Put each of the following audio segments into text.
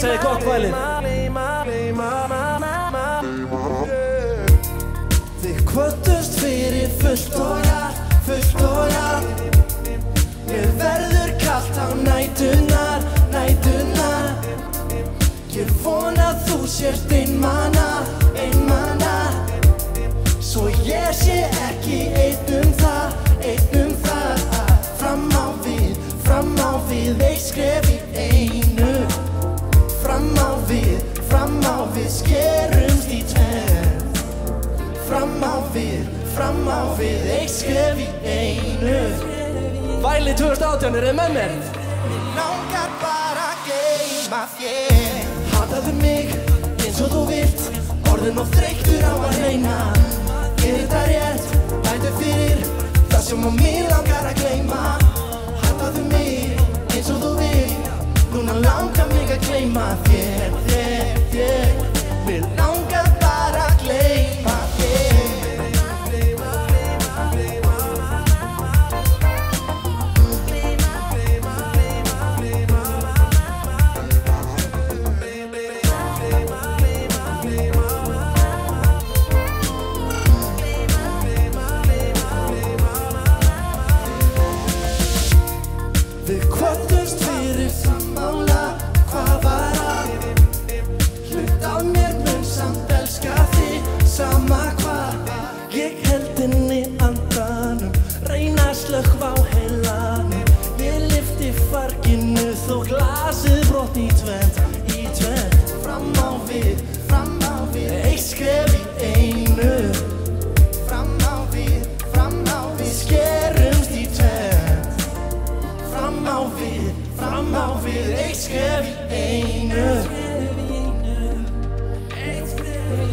Säg gott Vælið. Þið kvöddust fyrir fullt og jar. Mér verður kalt á nætunar. Ég vona þú sért einmana. Svo ég sé ekki eitt um það. Fram á við, eitt skref í einu. Fram á við, skerumst í tvennt. Fram á við, eitt skref í einu. Vælið 2018, eru þið með mér? Mér langar bara gleyma þér. Hataðu mig eins og þú vilt, orðum of þreyttur á að reyna. Gerið það rétt, bætu fyrir það sem á mér langar að gleyma. Hataðu mig eins og þú vilt, núna langar mig að gleyma þér. Mér langar bara að gleyma þér. Við kvöddumst fyrir sammála, hvað var að? Hlut á mér mun samt elska þig, sama hvað. Ég held inni andanum, reyna slökkva á heilanum. Ég lyfti farginu þó glasið brott í tvent. Fram á við, eitt skref í einu. Fram á við, skerumst í tvent. Fram á við, eitt skref í einu.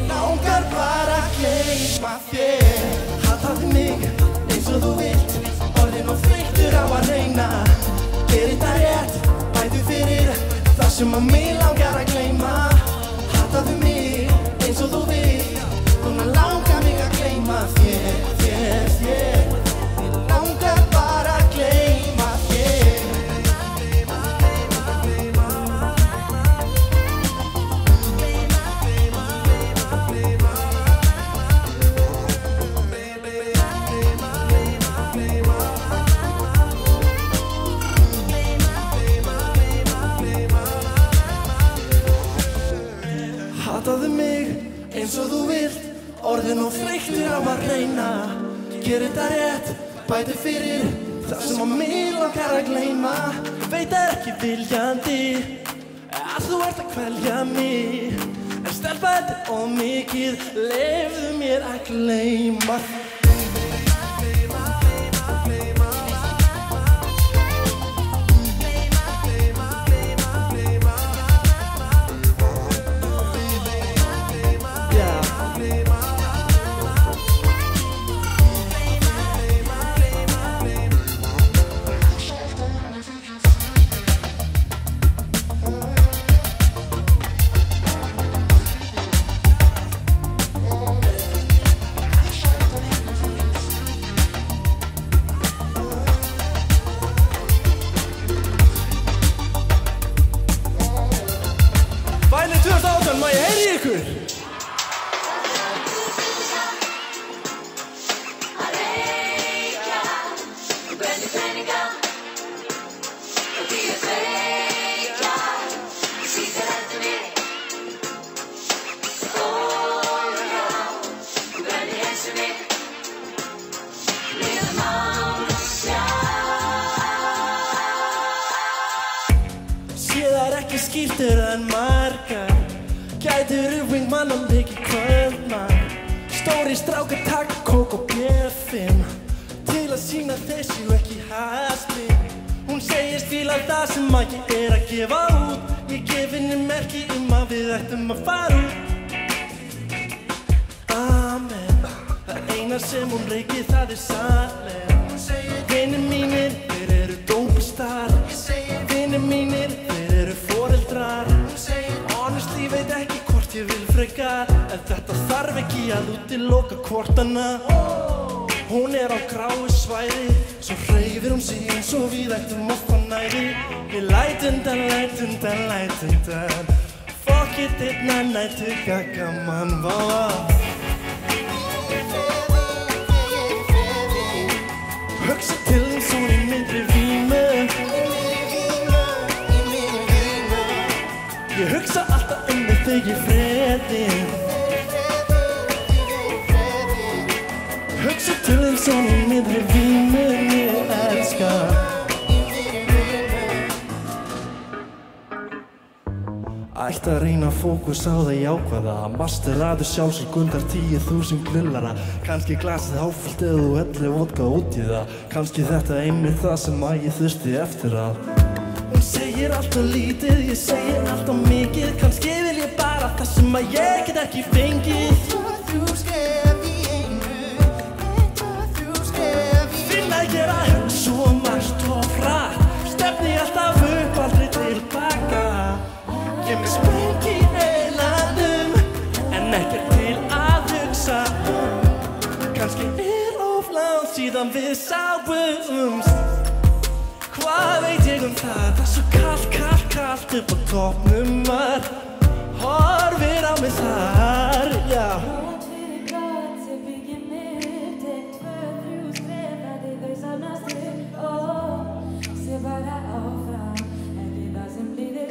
Langar bara að gleyma þér. Hataðu mig eins og þú vilt, orðin of þreyttur á að reyna. Gerið það rétt, bætu fyrir það sem á mig langar að gleyma. Hataðu mig eins og þú vilt, núna langar mig að gleyma þér. Mér langar bara að gleyma þér. Hataðu mig eins og þú vilt, orðin of þreyttur á að reyna. Gerið það rétt, bætu fyrir það sem á mig langar að gleyma. Veit ekki viljandi að þú ert að kvelja mig, en stelpa þetta er of mikið, leyfðu mér að gleyma. Vinir mínir, þeir eru fóreldrar. þegar, en þetta þarf ekki að útiloka kvortana. Hún á gráu svæði, svo hreyfir hún sig eins og við ættum okkar næri. Við læt undan Fuck it, einna nætti gaman var. Hugsa til eins og í myndri vímu. Ég hugsa alltaf mig þegar ég frétti. Hugsa til eins og í myndri vímu, ég elska. Ætti að reyna fókus á það jákvæða, að masteraðu sjálfsvöld gundar 10.000 grillara. Kannski glasið háfullt eða þú hellir vodka út í það. Kannski þetta einmitt það sem að ég þurfti eftir að. Hún segir alltaf lítið, ég segir alltaf mikið. Kannski vil ég bara það sem að ég get ekki fengið. 1, 2, 3 skref í einu, 1, 2, 3 skref í einu. Finna ég að hugsa og margt og frætt, stefni alltaf upp, aldrei tilbaka. Ég með sprung í heilanum, en ekkert til að hugsa. Kannski of langt síðan við sáumst. Hvað veit ég það? Það svo kallt upp á toppnum að. Horfir á mig þar, já. Hvað fyrir gott sem byggir mitt, 1, 2, 3 skref að þið þau samnast upp. Sér bara áfram, ekki það sem blíðir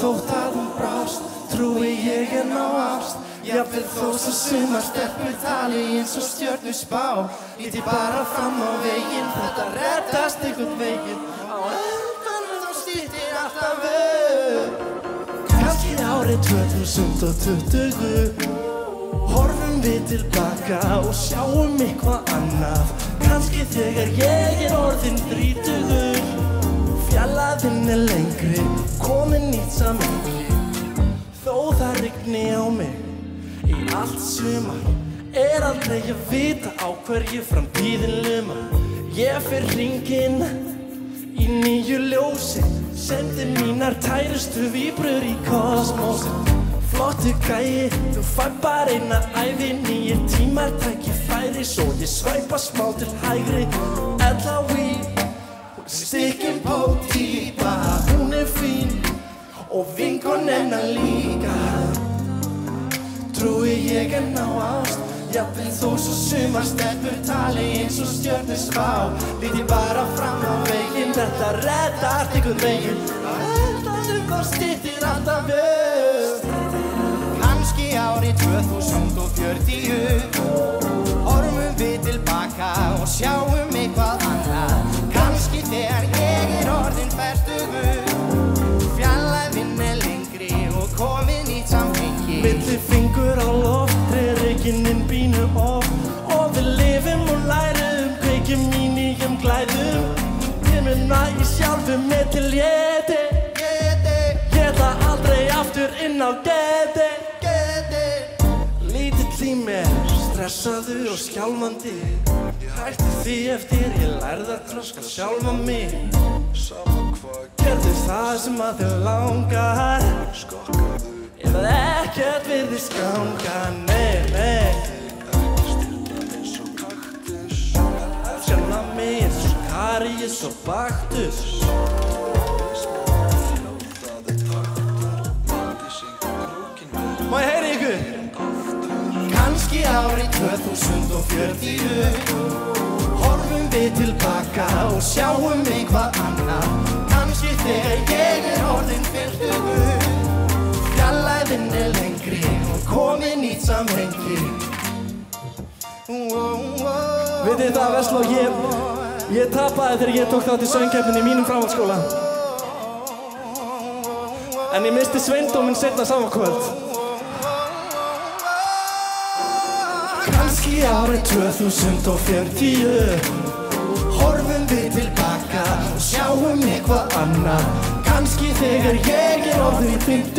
Þótt að hún brást, trúi ég á ást. Jafnvel þó svo sumar stelpur tali eins og stjörnur spá. Líti bara fram á veginn, þetta reddast einhvern veginn. Á endanum þá styttir alltaf upp. Kannski árið 2020 horfum við tilbaka og sjáum eitthvað annað. Kannski þegar ég orðinn 30. Fjallaðinn lengri, komin nýtt samhengi. Þó það rigni á mig í allt sumar. Aldrei að vita á hverju framtíðin lumar. Ég fer hringinn í nýju ljósi, sendi mínar tærustu víbrur í kosmósin. Flottu gæi, þú fær bara eina ævi, nýjir tímar tækifæri, svo ég svæpa smá til hægri. Ella við stikkin på típa, hún fín og vinkonenna líka. Trúi ég á ást, jafnvel þó svo sumar stelpur tali eins og stjörnur spá. Líti bara fram á veginn, þetta reddast einhvern veginn. Á endanum þá styttir alltaf upp. Kannski árið 2040 horfum við tilbaka og sjáum eitthvað annað. Kannski þegar ég orðinn fertugur, fjallaðinn lengri og komin í samhengi. Milli fingur á loft, reikinn pínu off, og við lifum og lærum, kveikjum í nýjum glæðum. Ég mun nægja sjálfum mér til geti, geta aldrei aftur inn á geti. Lítill tími, stressaður og skjálfandi. Hætti því eftir ég lærði að tröska sjálfa mig. Gerðu það sem að þér langar, eða ekkert við því skanga. Nei Sjána mig eins og karíus og baktus. ári 2040 horfum við tilbaka og sjáum eitthvað annað. Kannski þegar ég orðin fyrtugur, fjallaðinn lengri og komin í samhengi. Vitið þið það, Verzl og ég tapaði þegar ég tók þátt í söngkeppninni í mínum framhaldsskóla. En ég misti sveindóminn seinna sama kvöld. Kannski árið 2040 horfum við tilbaka og sjáum eitthvað annað. Kannski þegar ég orðin 50,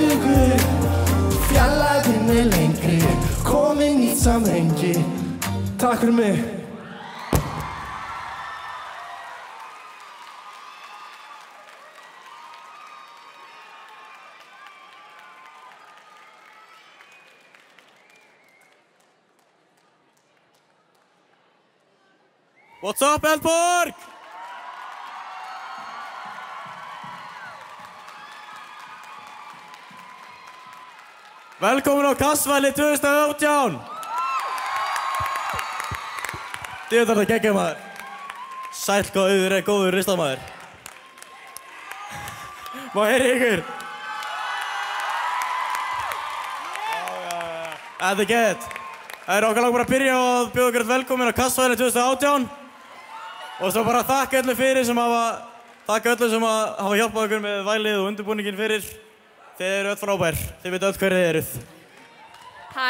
fjallaðinn lengri, komin í samhengi. Takk fyrir mig. What's up, Eldborg? Velkomin á Kassvælið 2018! Þið þarf það geggja maður. Sæll hvað auður góður ristamæður. Má heyri ykkur. Þetta gett. Það okkar langt bara að byrja og bjóða ykkur velkomin á Kassvælið 2018. Og svo bara þakka öllum fyrir sem hafa hjálpað okkur með vælið og undirbúningin fyrir. Þið eru öll frábær, þið veit öll hverju þið eruð. Hæ,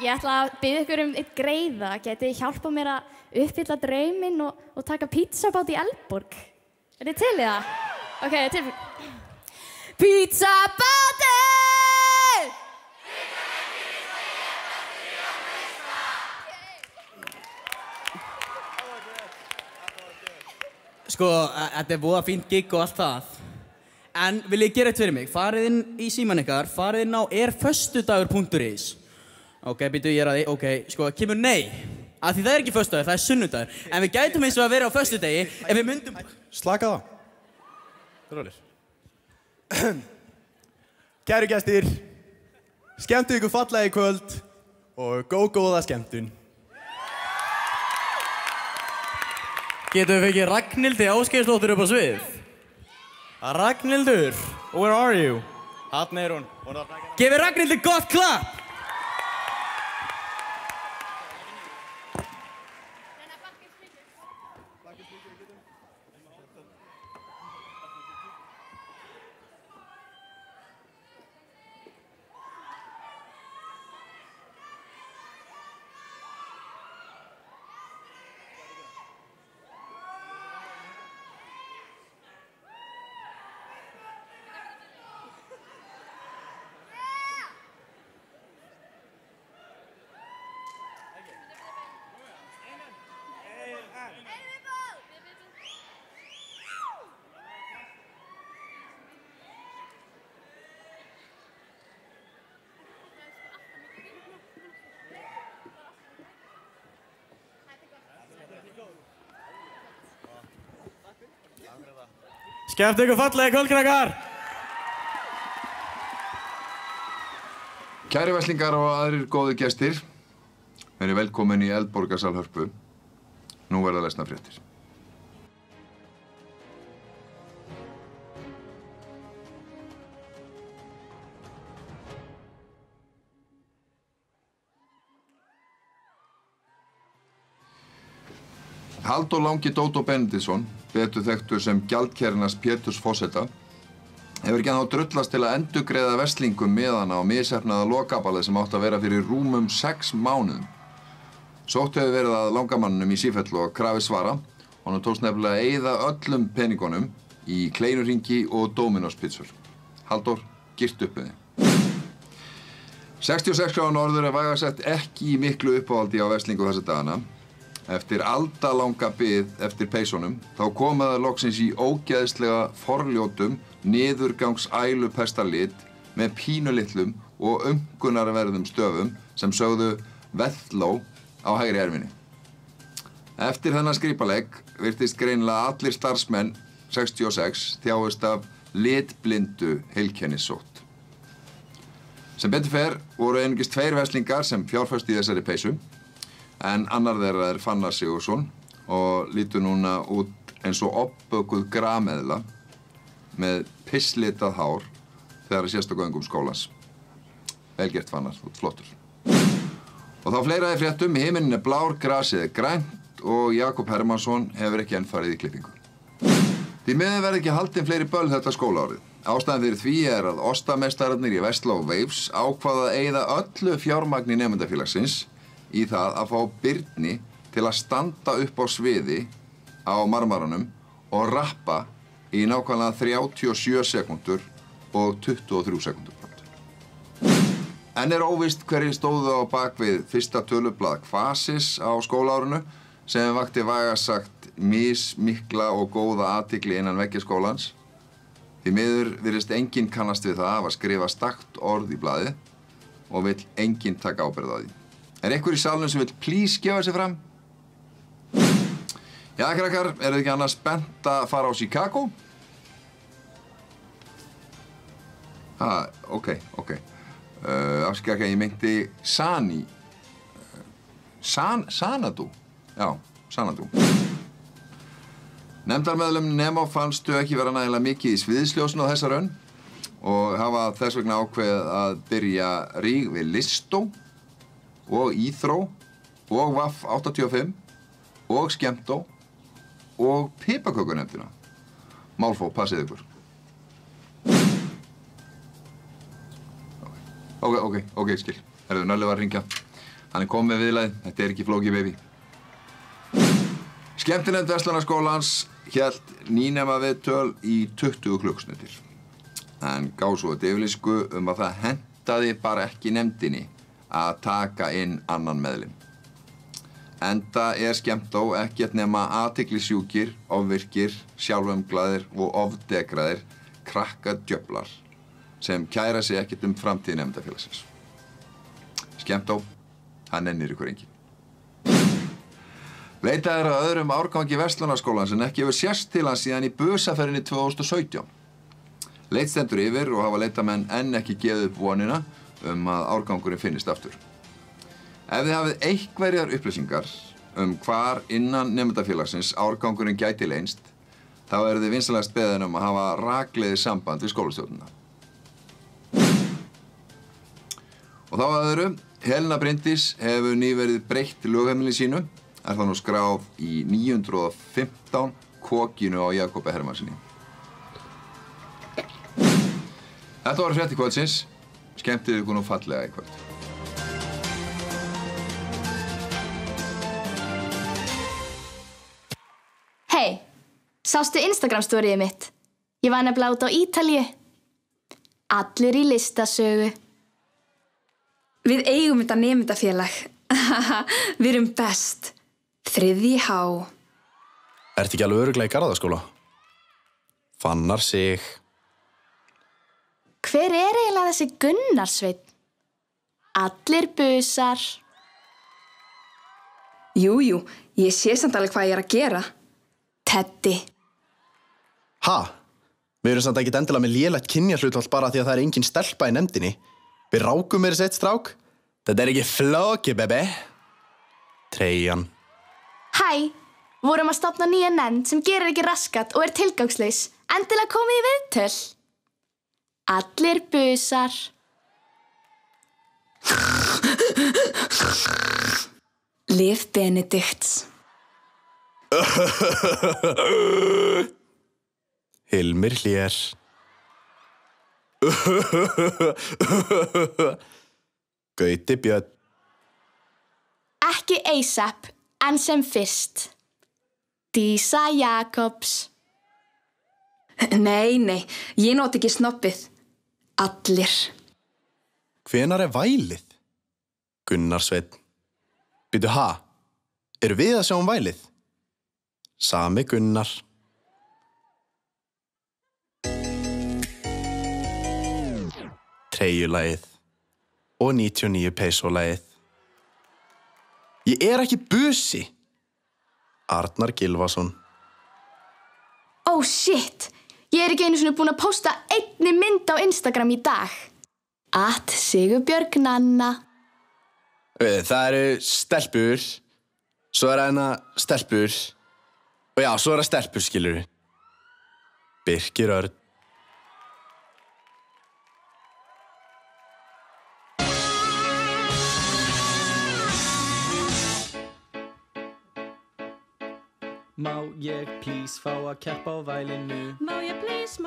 ég ætla að biðja ykkur eitt greiða. Getið hjálpað mér að uppfylla drauminn og taka pizzabát í Eldborg? Þið til í það? Ok, tilbúin. Pizzabáti! Sko, þetta voða fínt gig og allt það. En vil ég gera eitt fyrir mig. Farið inn í símann ykkar, farið inn á erföstudagur.is. Ok, býtu ég að því, ok, sko, kemur nei. Af því það ekki föstudagur, það sunnudagur. En við gætum eins og að vera á föstudegi ef við myndum... Slaka það. Rólir. Kæru gestir, skemmtu ykkur fallega í kvöld og góða skemmtun. Getum við fengið Ragnhildi Áskeiðsdóttur upp á svið? Ragnhildur, where are you? Þarna hún. Gefið Ragnhildi gott klapp! Skemmt ykkur fallega í kvöldkrakkar! Kæri verslingar og aðrir góðu gestir, verið velkomin í Eldborgarsal Hörpu. Nú verða lesna fréttir. Halldór langi Dótó Benediktsson, betur þekktur sem gjaldkernas Péturs Fosseta, hefur ekki þá drullast til að endurgreiða verslingum miðana og misefnaða lokabalið sem átt að vera fyrir rúmum 6 mánuðum. Sótt hefur verið að langamannum í sífellu og krafi svara. Honum tókst nefnilega að eyða öllum peningunum í kleinuhringi og Dominos-pizzur. Halldór, girt upp við þið. 66 gráðan orður er vægasett ekki í miklu uppáhaldi á verslingu þessa dagana. Eftir aldalanga bið eftir peysunum, þá komaði það loksins í ógeðslega forljótum niðurgangsælupestalit með pínulitlum og umkunarverðum stöfum sem sögðu Velló á hægri erminni. Eftir þennan skrípalegg virtist greinlega allir starfsmenn 66 þjáist af litblindu heilkennissótt. Sem betur fer voru einungis tveir veslingar sem fjárfæstu í þessari peysu, en annar þeirra Fannar Sigurðsson og lítur núna út eins og oppbökuð grameðla með pisslitað hár þegar sést á göngum skólans. Velgert Fannar, þú ert flottur. Og þá fleiraði fréttum, himinninn blár, grasið grænt og Jakob Hermansson hefur ekki enn farið í klippingu. Því miður verði ekki haldin fleiri böll þetta skólaárið. Ástæðan fyrir því að ostamestararnir í Vestló Waves ákvaða að eyða öllu fjármagni nefndafélagsins í það að fá Birni til að standa upp á sviði á marmaranum og rappa í nákvæmlega 37 sekúndur og 23 sekúndur. En óvíst hverjir stóðu á bak við fyrsta tölublað Kvasis á skólaárinu sem vakti vægasagt mismikla og góða athygli innan veggja skólans. Því miður virðist enginn kannast við það að skrifa stakt orð í blaði og vill enginn taka ábyrgð á því. Einhver í salnum sem vill please gefa sig fram? Já, krakkar, þið ekki annars spennt að fara á Chicago? Ok. Afskaka, ég meinti Sani. Sanadu? Já, Sanadu. Nefndarmeðlum Nemo fannstu ekki vera nægilega mikið í sviðsljósinu á þessa raun og hafa þess vegna ákveðið að byrja rík við Listó og Íþró og Vaff 85 og Skemmtó og Pipakökunefndina. Málfó, passið ykkur. Ok, skil. Herðu, Nöllu var að ringja. Hann komið með viðlagið. Þetta ekki flókið, baby. Skemmtinefnd Verzlunarskólans hélt nýnema viðtöl í 20 klukkstundir. En gá svo yfirlýsingu að það hentaði bara ekki nefndinni að taka inn annan meðlim. Enda Skemmtó ekkert nema athyglisjúkir, ofvirkir, sjálfumglaðir og ofdegraðir krakkadjöflar sem kæra sig ekkert framtíð nefndafélagsins. Skemmtó, hann nennir ykkur enginn. Leitaðir að öðrum árgangi Verzlunarskólan sem ekki hefur sést til hans síðan í busaferinni 2017. Leitstendur yfir og hafa leitamenn enn ekki gefið upp vonina að árgangurinn finnist aftur. Ef þið hafið einhverjar upplýsingar hvar innan nemendafélagsins árgangurinn gæti leynst, þá þið vinsamlegast beðin að hafa rakleiðið samband við skólastjórnina. Og þá að öðru, Helena Bryndís hefur nýverið breytt lögheimili sínu, það nú skráð í 915 kokinu á Jakobi Hermannsinni. Þetta var fréttir kvöldsins. Skemmtið ykkur nú fallega í kvöld. Hey, sástu Instagram-storyið mitt? Ég var nefnilega út á Ítalíu. Allir í listasögu. Við eigum þetta nemendafélag. Við erum best. 3H. Ertu ekki alveg örugglega í Garðaskóla? Fannar sig. Hver eiginlega þessi Gunnarsveinn? Allir busar. Jú, ég sé samt alveg hvað ég að gera. Teddy. Ha? Við erum samt ekkert endilega með lélegt kynjahlutfall bara því að það engin stelpa í nefndinni. Við rákum meira sett strák. Þetta ekki flókið, bebe. Treyjan. Hæ, vorum að stofna nýja nefnd sem gerir ekki raskat og tilgangslaus, endilega komið í viðtöl. Allir busar. Liv Benedikts. Hilmir Hlér. Gauti Björn. Ekki ASAP. En sem fyrst. Dísa Jakobs. Nei, ég nota ekki snoppið. Allir. Hvenær Vælið? Gunnar Sveinn. Býtu, ha? Eru við að sjá Vælið? Sami Gunnar. Treyjulagið. Og 99 peso-lagið. Ég ekki busi. Arnar Gylfason. Oh shit, ég ekki einu sinni búin að posta einni mynd á Instagram í dag. At Sigurbjörg Nanna. Það eru stelpur, svo er hana stelpur, og já, svo er það stelpur, skilur. Birgir Örn. Má ég please fá að keppa á vælinu? Má ég please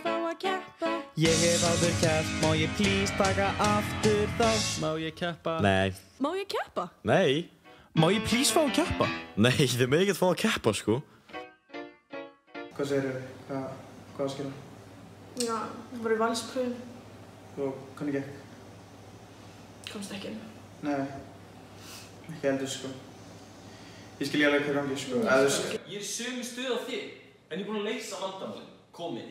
fá að keppa? Ég hef áður keppt, má ég please taka aftur þá? Má ég keppa? Nei. Má ég keppa? Nei. Má ég please fá að keppa? Nei, þið megið ekkert fá að keppa, sko. Hvað segir þér? Hvað skilja? Já, það voru valspröfin. Og hvernig gekk? Komst ekki inn. Nei, ekki heldur, sko. Ég skil ég alveg hverjum ekki, sko. Ég er í sömu stöð á þig, en ég er búin að leysa vandamálin. Kom inn.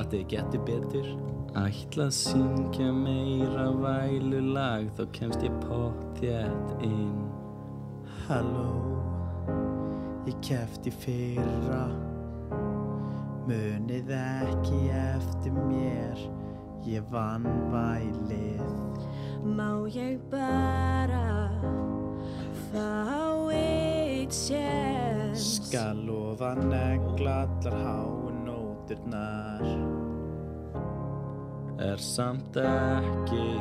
Þetta getur betur. Ætla að syngja meira vælulag, þá kemst ég pottþétt inn. Halló, ég keppti fyrra, munið ekki eftir mér, ég vann vælið. Má ég bara fá eitt séns? Skal lofa negla allar háunóturnar. Samt ekki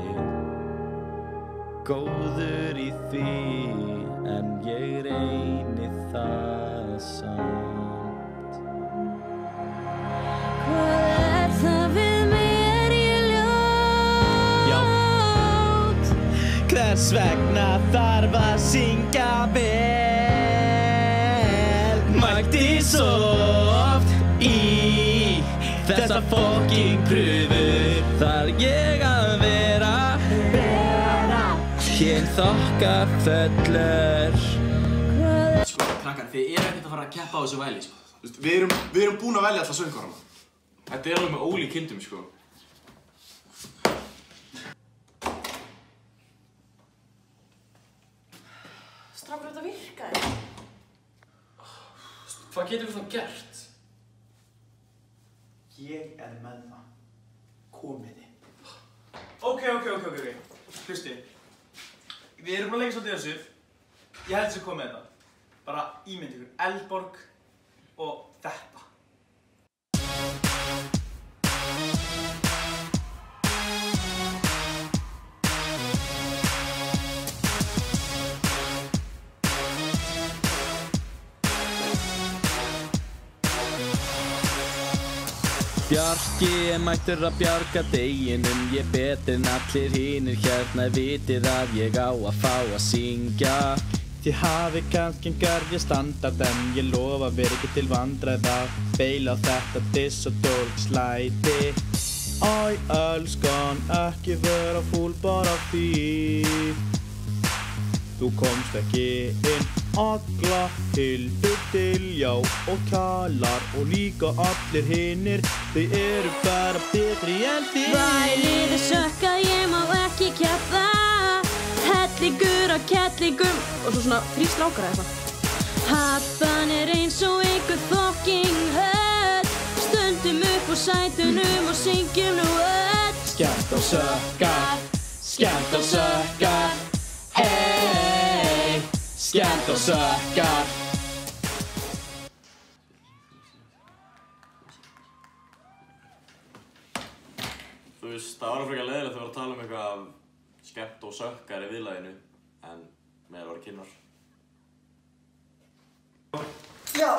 góður í því, en ég reyni það samt. Hvað er það við mig, er ég ljót? Hvers vegna þarf að syngja vel? Mætti svo oft í þessa fokking pröfu. Þarf ég að vera hér þokkaföllur. Sko, krakkar, þið eru ekkert að fara að keppa á þessu væli, sko. Við erum búin að velja alltaf söngvarana. Þetta er alveg með ólík kindum, sko. Strákur, þetta virkaði. Hvað getum við þá gert? Ég er með það. Komiði. Ok. Hlusti. Við erum bara lengi svolítið þessu. Ég held þessu komið þetta. Bara ímynd ykkur Eldborg og þetta. Bjarki er mættur að bjarga deginum, ég betur en allir hinir hérna, vitið að ég á að fá að syngja. Þið hafi kannski garðið standard, en ég lofa verið ekki til vandræða, beila á þetta diss og dólkslæti. Æ, elskan, ekki vera fúl bara því þú komst ekki inn. Agla, Hildur Tiljá og Kjalar og líka allir hinir, þau eru bara betri en því. Vælið sökka, ég má ekki keppa, hellingur og kettlingum og svo svona frístrákar eða eitthvað. Happan er eins og einhver fokking höll, stöndum upp úr sætunum og syngjum nú öll. Skemmt og sökkar, hey! Skemmt og sökkar. Þú veist, það var frekar leiðilegt að vera að tala eitthvað skemmt og sökkar í viðlaginu, en meðal voru kynnar. Já!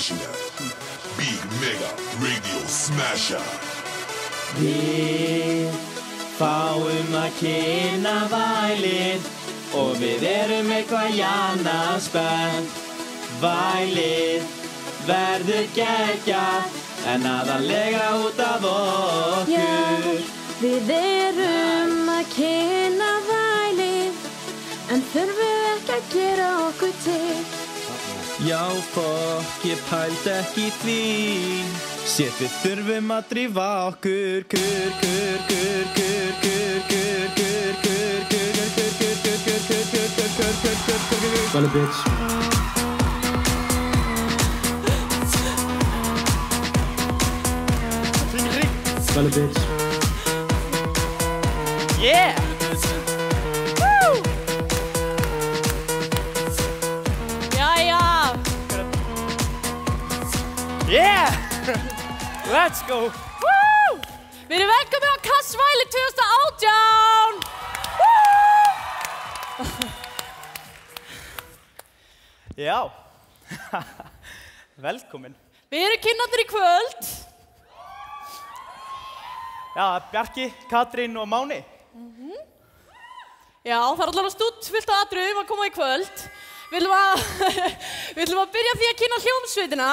international. Big Mega Radio Smasher. Við fáum að kynna Vælið og við erum eitthvað jana spennt. Vælið verður geggja en aðalega út af okkur. Já, við erum að kynna Vælið en þurfum ekki að gera okkur til. Já, fokk, ég pælt ekki því. Sér við þurfum að drífa okkur. Well, a bitch. Well, a bitch. Yeah! Yeah! Let's go! Woo! Við erum velkomin á Kassvæli 2018! Woo! Já, velkomin. Við erum kynnarnir í kvöld. Já, Bjarki, Katrín og Máni. Já, það er allavega stútt fyllt af atriðum að koma í kvöld. Við ætlum að byrja því að kynna hljómsveitina.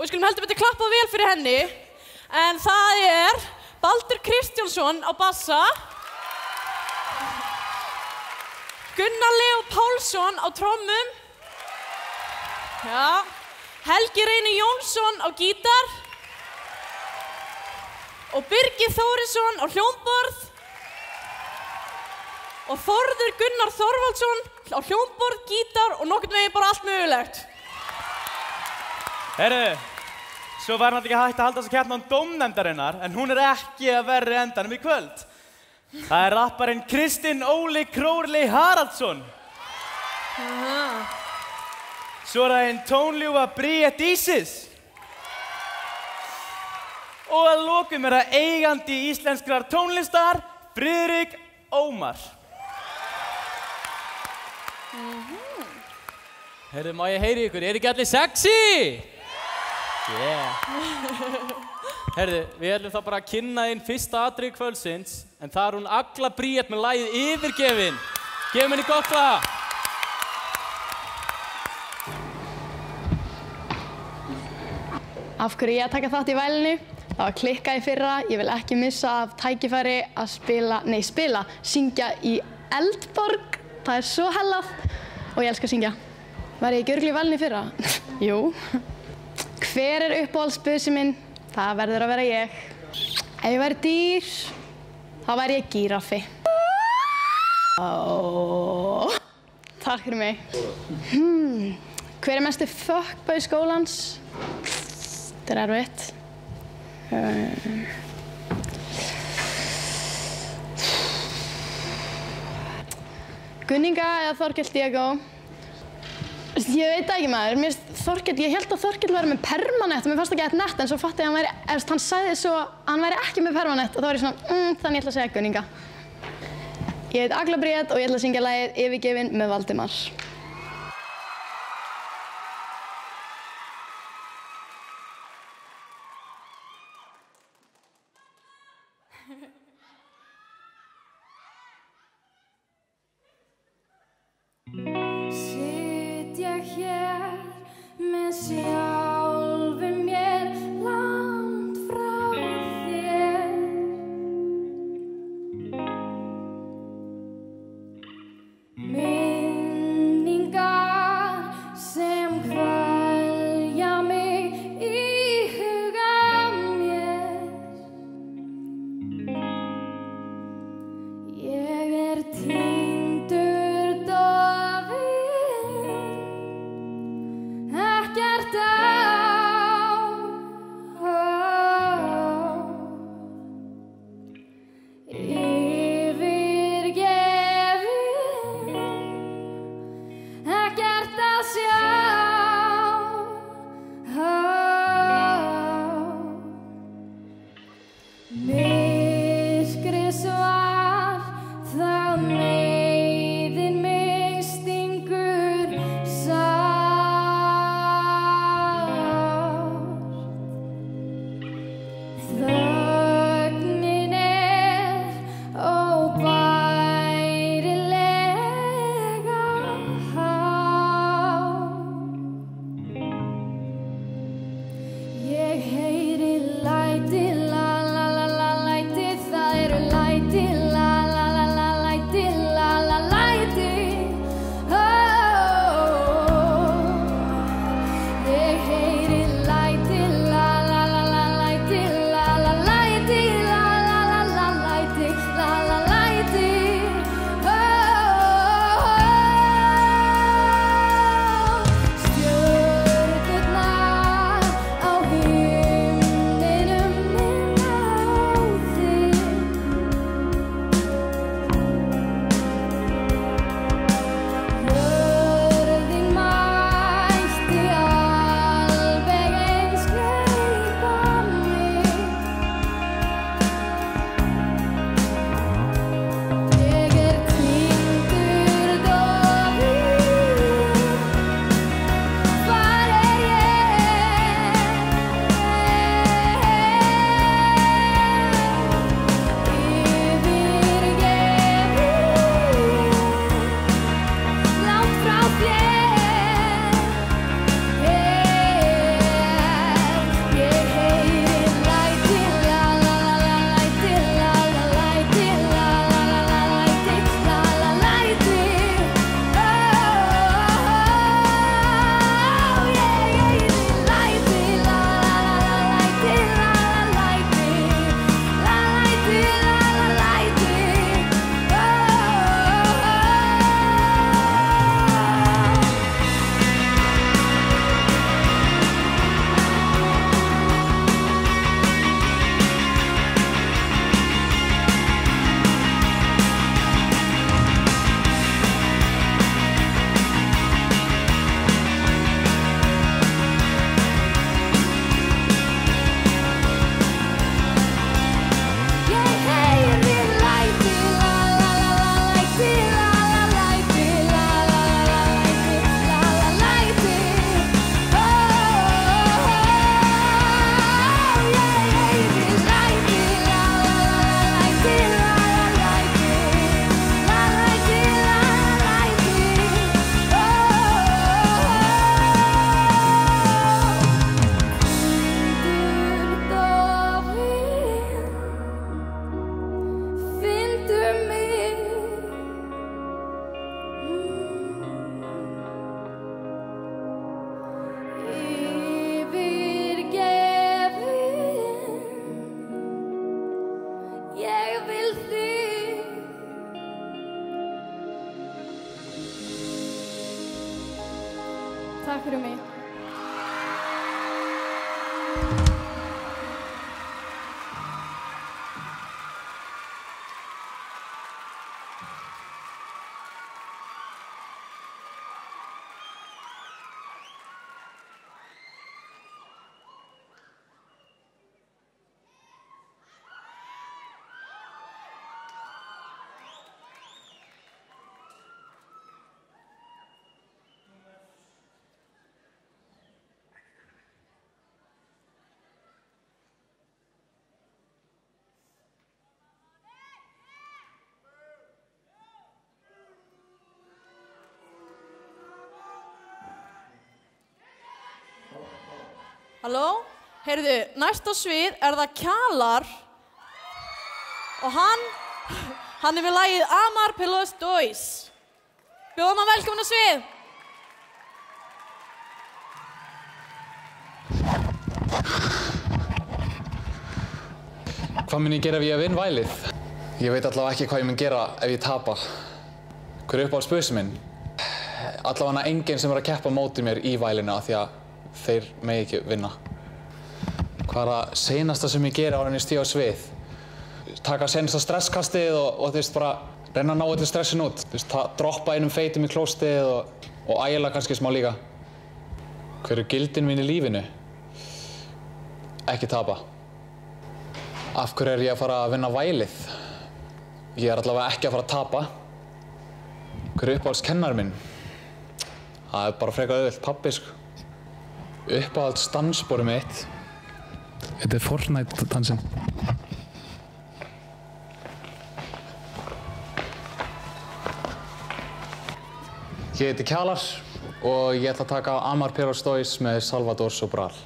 Og við skulum heldur betur klappa vel fyrir henni. En það er Baldur Kristjánsson á bassa, Gunnar Leó Pálsson á trommum, ja, Helgi Reynir Jónsson á gítar og Birgir Þórisson á hljómborð og Þórður Gunnar Þorvaldsson á hljómborð, gítar og nokkurn veginn bara allt mögulegt. Herru, svo var hann ekki hægt að halda þess að keppna án dómnefndarinnar, en hún er ekki að verri endanum í kvöld. Það er rapparinn Kristinn Óli Haraldsson. Svo er það hinn tónljúfa Bríet. Og að lokum er það eigandi íslenskrar tónlistar, Friðrik Ómar. Herru, má ég heyri ykkur, ekki allir sexy? Yeah. Herðu, við ætlum þá bara að kynna inn fyrsta atrið kvöldsins, en það er hún Agla Bríet með lagið Yfirgefin. Gefum henni gott lag. Af hverju ég að taka þátt í Vælinu? Það var klikkað í fyrra, ég vil ekki missa af tækifæri að syngja í Eldborg. Það er svo hellað og ég elska að syngja. Var ég ekki örugglega í Vælinu í fyrra? Jú. Hver er uppáhaldsbusi minn? Það verður að vera ég. Ef ég væri dýr, þá væri ég gíraffi. Takk fyrir mig. Hver er mesti fuckboy skólans? Þetta er erfitt. Gunninga eða Þorkell Diego? Ég veit ekki maður, ég held að Þorkell væri með permanent og mér fannst ekki eitthvað nett, en svo fatt ég að hann sagði svo að hann væri ekki með permanent og þá var ég svona, þannig ég ætla að segja Gunninga. Ég heit Agla Bríet og ég ætla að syngja lagið Yfirgefin með Valdimar. Get down. Halló, heyrðu, næsta svið það Kjalar og hann við lagið Amar Pelos Dois. Bjóðum hann velkomin á svið. Hvað mun ég gera ef ég vinn Vælið? Ég veit allavega ekki hvað ég mun gera ef ég tapa. Hver uppáhalds busi minn? Allavega enginn sem að keppa móti mér í Vælinu því að þeir megi ekki vinna. Hvað það seinasta sem ég geri áður en ég stíg á svið? Taka seinasta stresskastið og þú veist bara reyna að ná öllu stressin út. Þú veist, droppa einum feitum í klóstið og æla kannski smá líka. Hver eru gildin mín í lífinu? Ekki tapa. Af hverju er ég að fara að vinna Vælið? Ég er allavega ekki að fara að tapa. Hver er uppáhaldskennar minn? Það er bara frekar auðvelt, pabbi sko. Uppáhalds danssporið mitt Þetta Fortnite dansinn. Ég heiti Kjalar og ég ætla að taka Amar Perostóis með Salvador Sobral.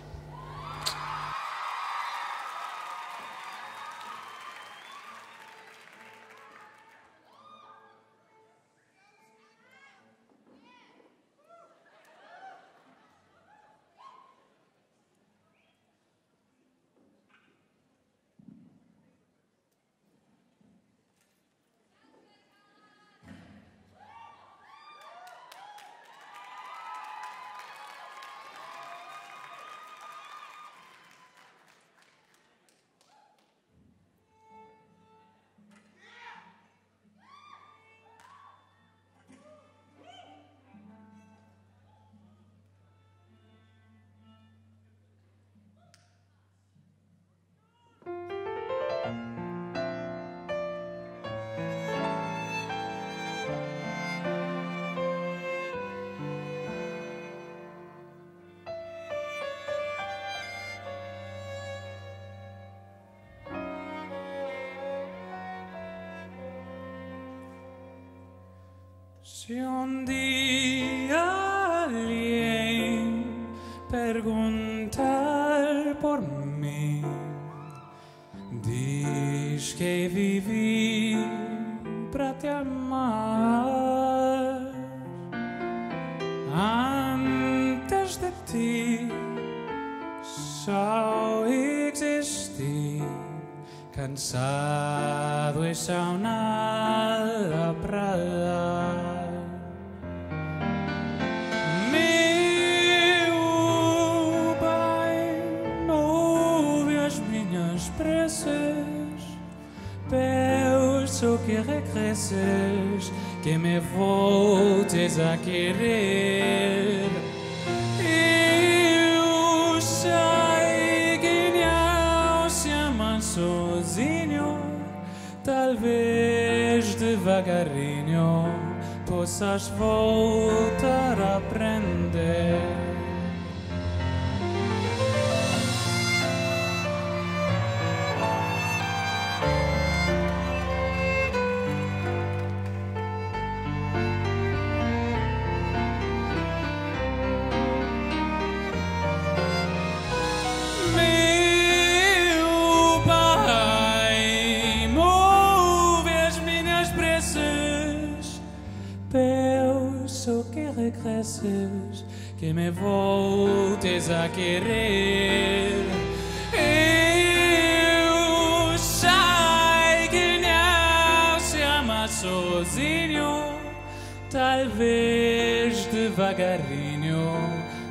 Si un día alguien preguntar por mí, diz que viví para te amar. Antes de ti só existí, cansado y só nada para dar. Penso que regresses, que me voltes a querer. Eu sei que não se ama sozinho. Talvez devagarinho possas voltar a aprender. Que me voltes a querer. Eu sei que não se ama sozinho. Talvez devagarinho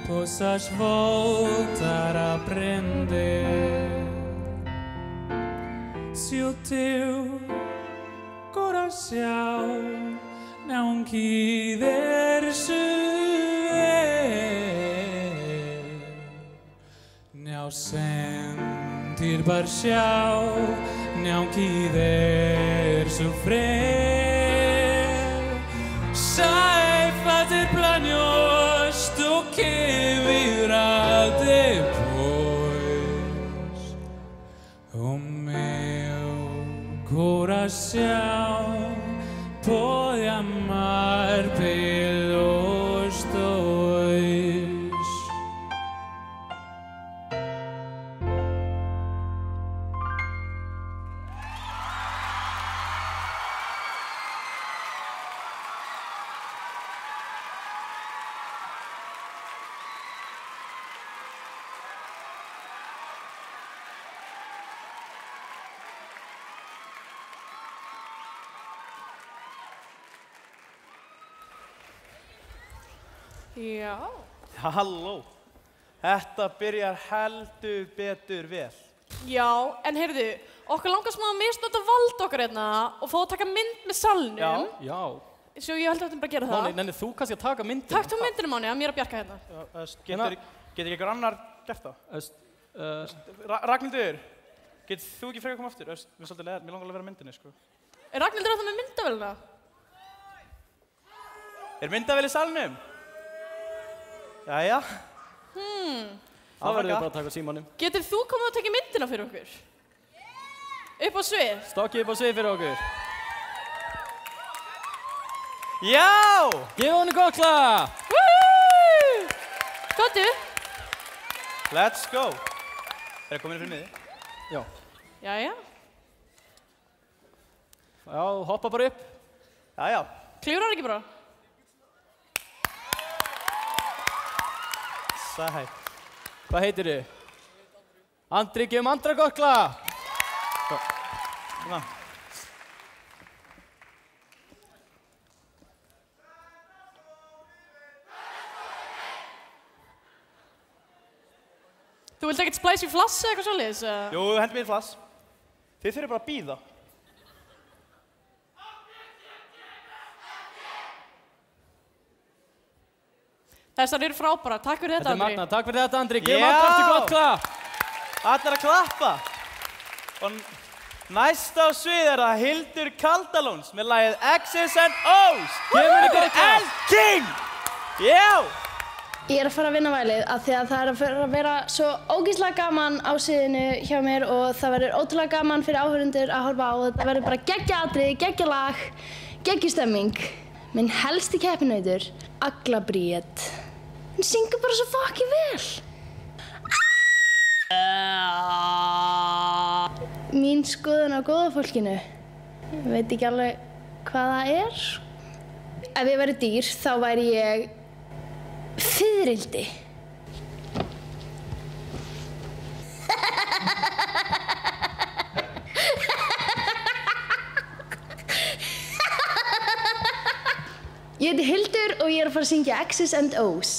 possas voltar a aprender. Se o teu coração não quiser chover, não sentir paixão, não quiser sofrer, sai fazer planos do que virá depois. O meu coração pode amar pelos dois. Já. Halló, þetta byrjar heldur betur vel. Já, en heyrðu, okkur langar smá að misnota vald okkar hérna og fá að taka mynd með salnum. Já. Svo ég held að þetta bara gera það. Máni, þú kannski að taka myndina. Takk þú myndina, Máni, að mér að Bjarka hérna. Getur ekki einhver annar gert það? Ragnhildur, getur þú ekki frekar að koma aftur? Mér langar að vera myndinni, sko. Ragnhildur á það með myndavélina? Myndavél í salnum? Jæja. Það verður bara að taka símanum. Getur þú komið að taka myndina fyrir okkur? Upp á svið. Stokkið upp á svið fyrir okkur. Já! Gefa honum gott klapp. Woohoo! Gottu. Let's go. Það komin fyrir miði. Já. Jæja. Já, hoppa bara upp. Jæja. Klifrar ekki bara. Sæl. Hvað heitir þú? Andri, gefum Andra gott klapp. Svona. Þú vilt ekkert splæs í flass eða eitthvað svolítið? Jú, hendur mér í flass. Þið þurfið bara að bíða. Þessar eru frábæra. Takk fyrir þetta, Andri. Þetta er magna. Takk fyrir þetta, Andri. Gefum Andra aftur gott klapp. Allir að klappa. Og næsta á svið það Hildur Kaldalóns með lagið X's and O's. Gefum henni gott klapp. Elking! Já! Ég að fara að vinna Vælið af því að það að vera svo ógeðslega gaman á síðinu hjá mér og það verður ótrúlega gaman fyrir áhorfendur að horfa á og þetta verður bara geggjað atriði, geggjað lag, geggjuð stemming. Minn helsti keppinautur, Agla Bríet. Hún syngur bara svo fucking vel. Mín skoðun á góða fólkinu. Ég veit ekki alveg hvað það er. Ef ég væri dýr þá væri ég Fiðrildi. Ég heiti Hildur og ég að fara að syngja X's and O's.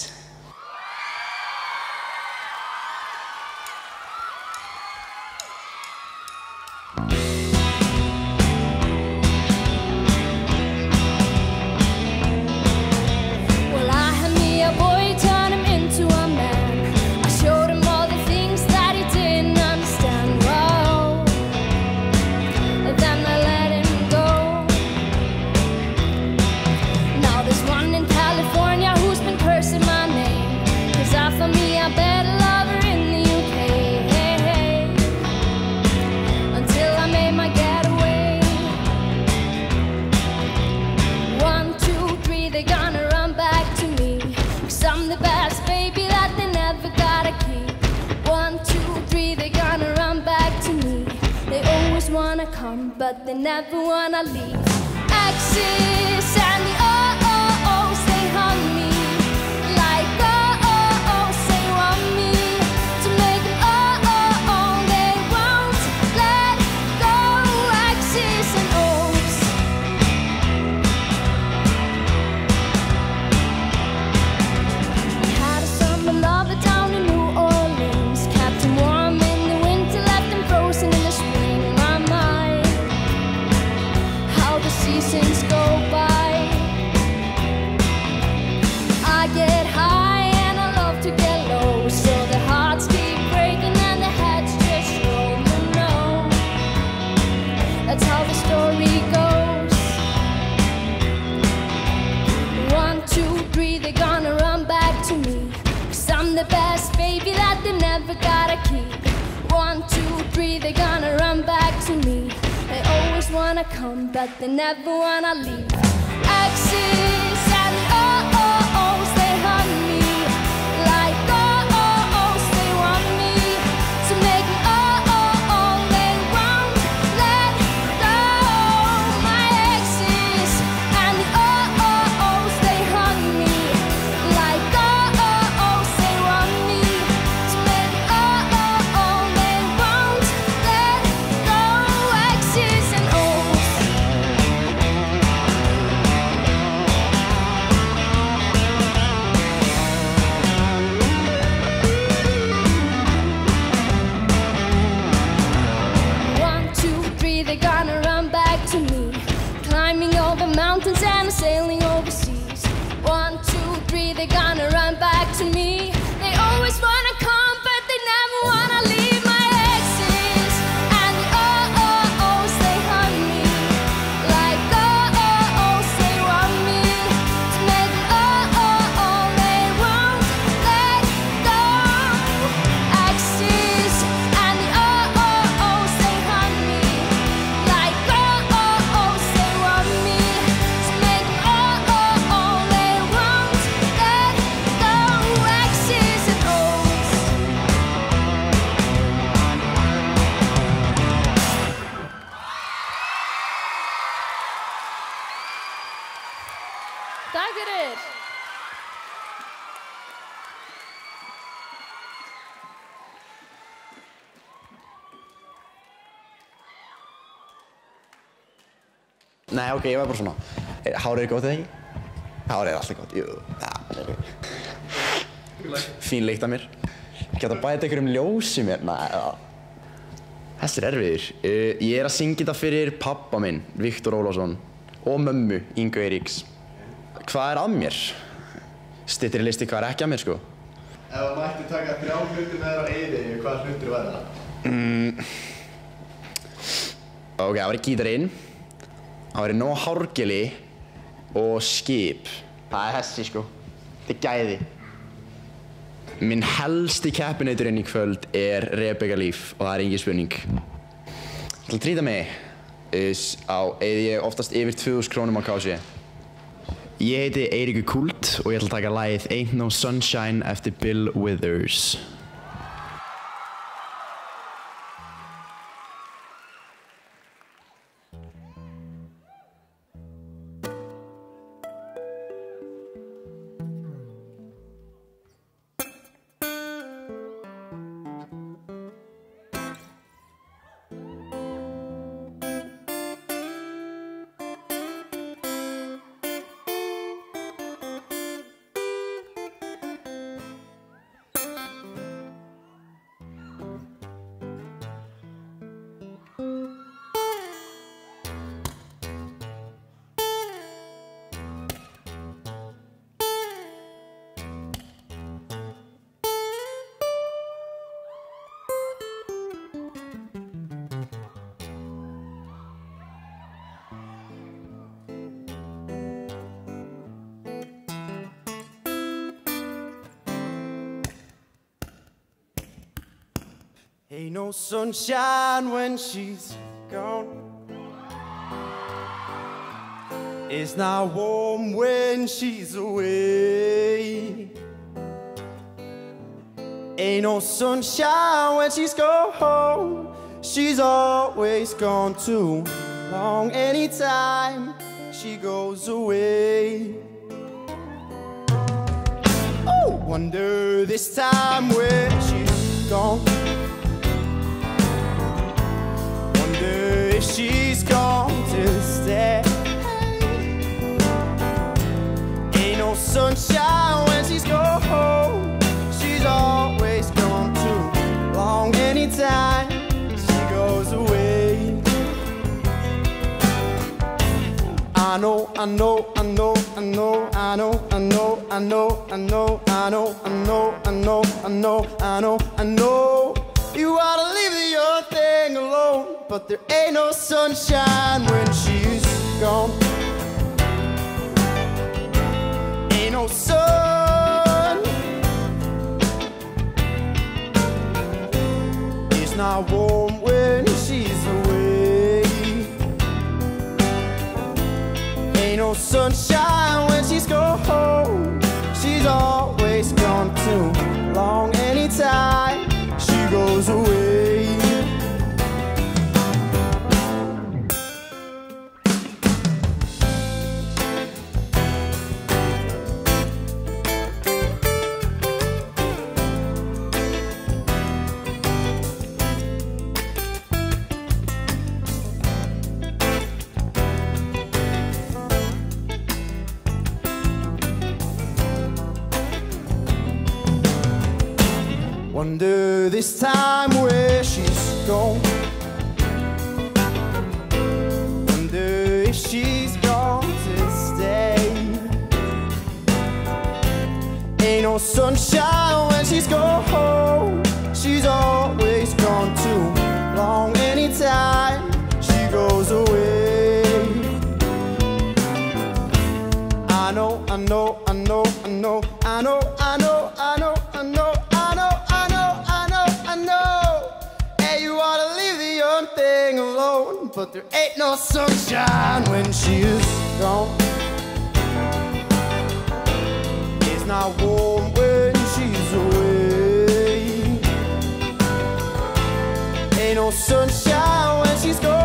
But they never wanna leave. X's and the O's, they hung me. Like O's, they want me to make an O. They won't let go. X's and O's. We had a summer lover down in New Orleans. Kept him warm in the winter, left him frozen in the spring. The seasons go by. I get high and I love to get low, so the hearts keep breaking and the heads just roll around. That's how the story goes. 1, 2, 3, they're gonna run back to me, 'cause I'm the best baby that they never gotta keep. 1, 2, 3, they're gonna run back to me. They always wanna come, but they never wanna leave. X's and O's, they hunt me. Like O's, they want me to make an O. They won't let go. My X's and O's, they hunt me. Like O's, they want me to make an O. They won't let go. Nei, ok, ég var bara svona. Hárið gott eða ekki? Hárið alltaf gott, jú. Ja, fín leikt að mér. Geta bæta ykkur ljósum hérna, eða... Þessi erfiður. Ég að syngja þetta fyrir pappa minn, Viktor Ólafsson, og mömmu, Ingu Eiríks. Hvað að mér? Styttri listi hvað ekki að mér, sko. Ef þú mætti taka 3 hluti með þér á Eiríki, hvað hlutir væri það? Ok, það væri gítarinn. Það væri nóg hárgeli og skip. Það þessi, sko. Þetta gæði. Minn helsti keppinauturinn í kvöld Rebekka Líf og það engin spurning. Ég ætla að trýta mig á eyði ég oftast yfir 2000 krónum á kási. Ég heiti Eiríkur Kúld og ég ætla að taka lagið Ain't No Sunshine eftir Bill Withers. Ain't no sunshine when she's gone. It's not warm when she's away. Ain't no sunshine when she's gone. She's always gone too long. Anytime she goes away. Oh, wonder this time where she's gone. If she's gone to stay. Ain't no sunshine when she's gone. She's always gone too long. Anytime she goes away. I know, I know, I know, I know, I know, I know, I know, I know, I know, I know, I know, I know, I know, I know. You ought to leave your thing alone, but there ain't no sunshine when she's gone. Ain't no sun. It's not warm when she's away. Ain't no sunshine when she's gone. She's always gone too long. Anytime she goes away. Wonder this time where she's gone. Wonder if she's gone to stay. Ain't no sunshine when she's gone. She's always gone too long. Anytime she goes away. I know, I know, I know, I know, I know, I know, I know, I know. Alone, but there ain't no sunshine when she's gone. It's not warm when she's away. Ain't no sunshine when she's gone.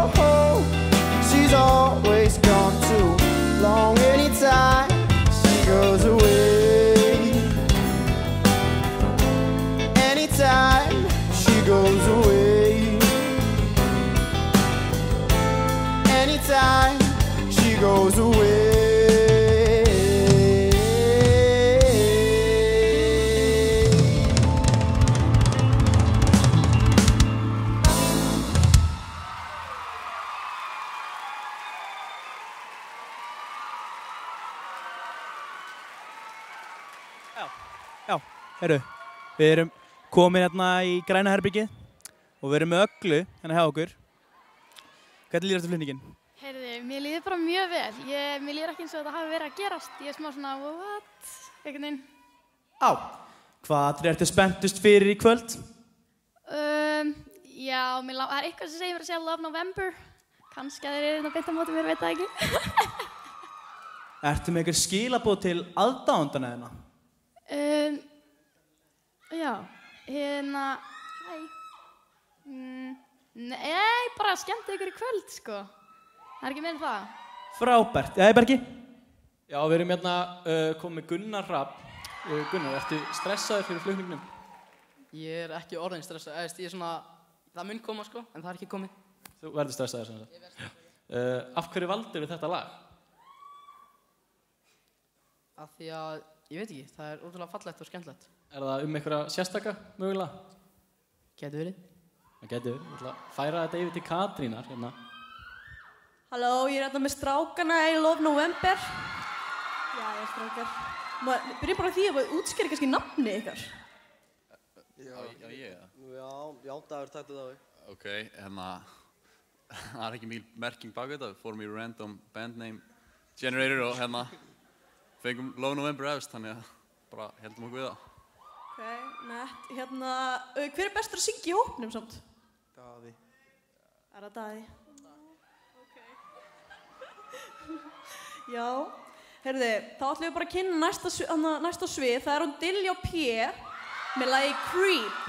She's always gone too long. Anytime she goes away. Anytime she goes away. She goes away. Já, heyrðu, við erum komin hérna í græna herbergið og við erum með öllu hérna hjá okkur. Hvernig líður þetta flutningin? Heyrðu, mér líður bara mjög vel. Mér líður ekki eins og þetta hafi verið að gerast. Ég er smá svona, what? Ekkert einn. Á, hvað ertu spenntust fyrir í kvöld? Já, það er eitthvað sem segir mér að segja Love November. Kannski að þeir eru beint á móti mér, veit það ekki. Ertu með eitthvað skilaboð til aðdáendana þína? Já, hérna, Nei, bara skemmti ykkur í kvöld, sko. Það er ekki meira það. Frábært. Jæja, Bergi? Já, við erum hérna komið Gunnar Hrafn. Gunnar, ertu stressaður fyrir flutningnum? Ég er ekki orðin stressaður. Ég er svona, það mun koma, sko, en það er ekki komið. Þú verður stressaður, sem sagt. Ég verður stressaður. Af hverju valdur við þetta lag? Af því að, ég veit ekki, það er ótrúlega fallegt og skemmtilegt. Er það einhverja sérstaka, mögulega? Gæti verið. Það getur, ég ætla að færa þetta yfir til Katrínar, hérna. Halló, ég er hérna með strákana í Love November. Já, ég er strákar. Við byrjum bara því að við útskýra kannski nafni ykkar. Já, ég er það. Já, Dagur, tættu það við. Ok, hérna, það er ekki mjög merking baka þetta. Við fórum í random band name generator og hérna fengum Love November efst, þannig að bara heldum okkur við það. Ok, nett. Hérna, hver er bestur að syngja í hópnum samt? Daði. Er það Daði? Já, heyrðu, þá ætlum við bara að kynna næsta svið. Það er hún Dilljá P. með lagi Creep.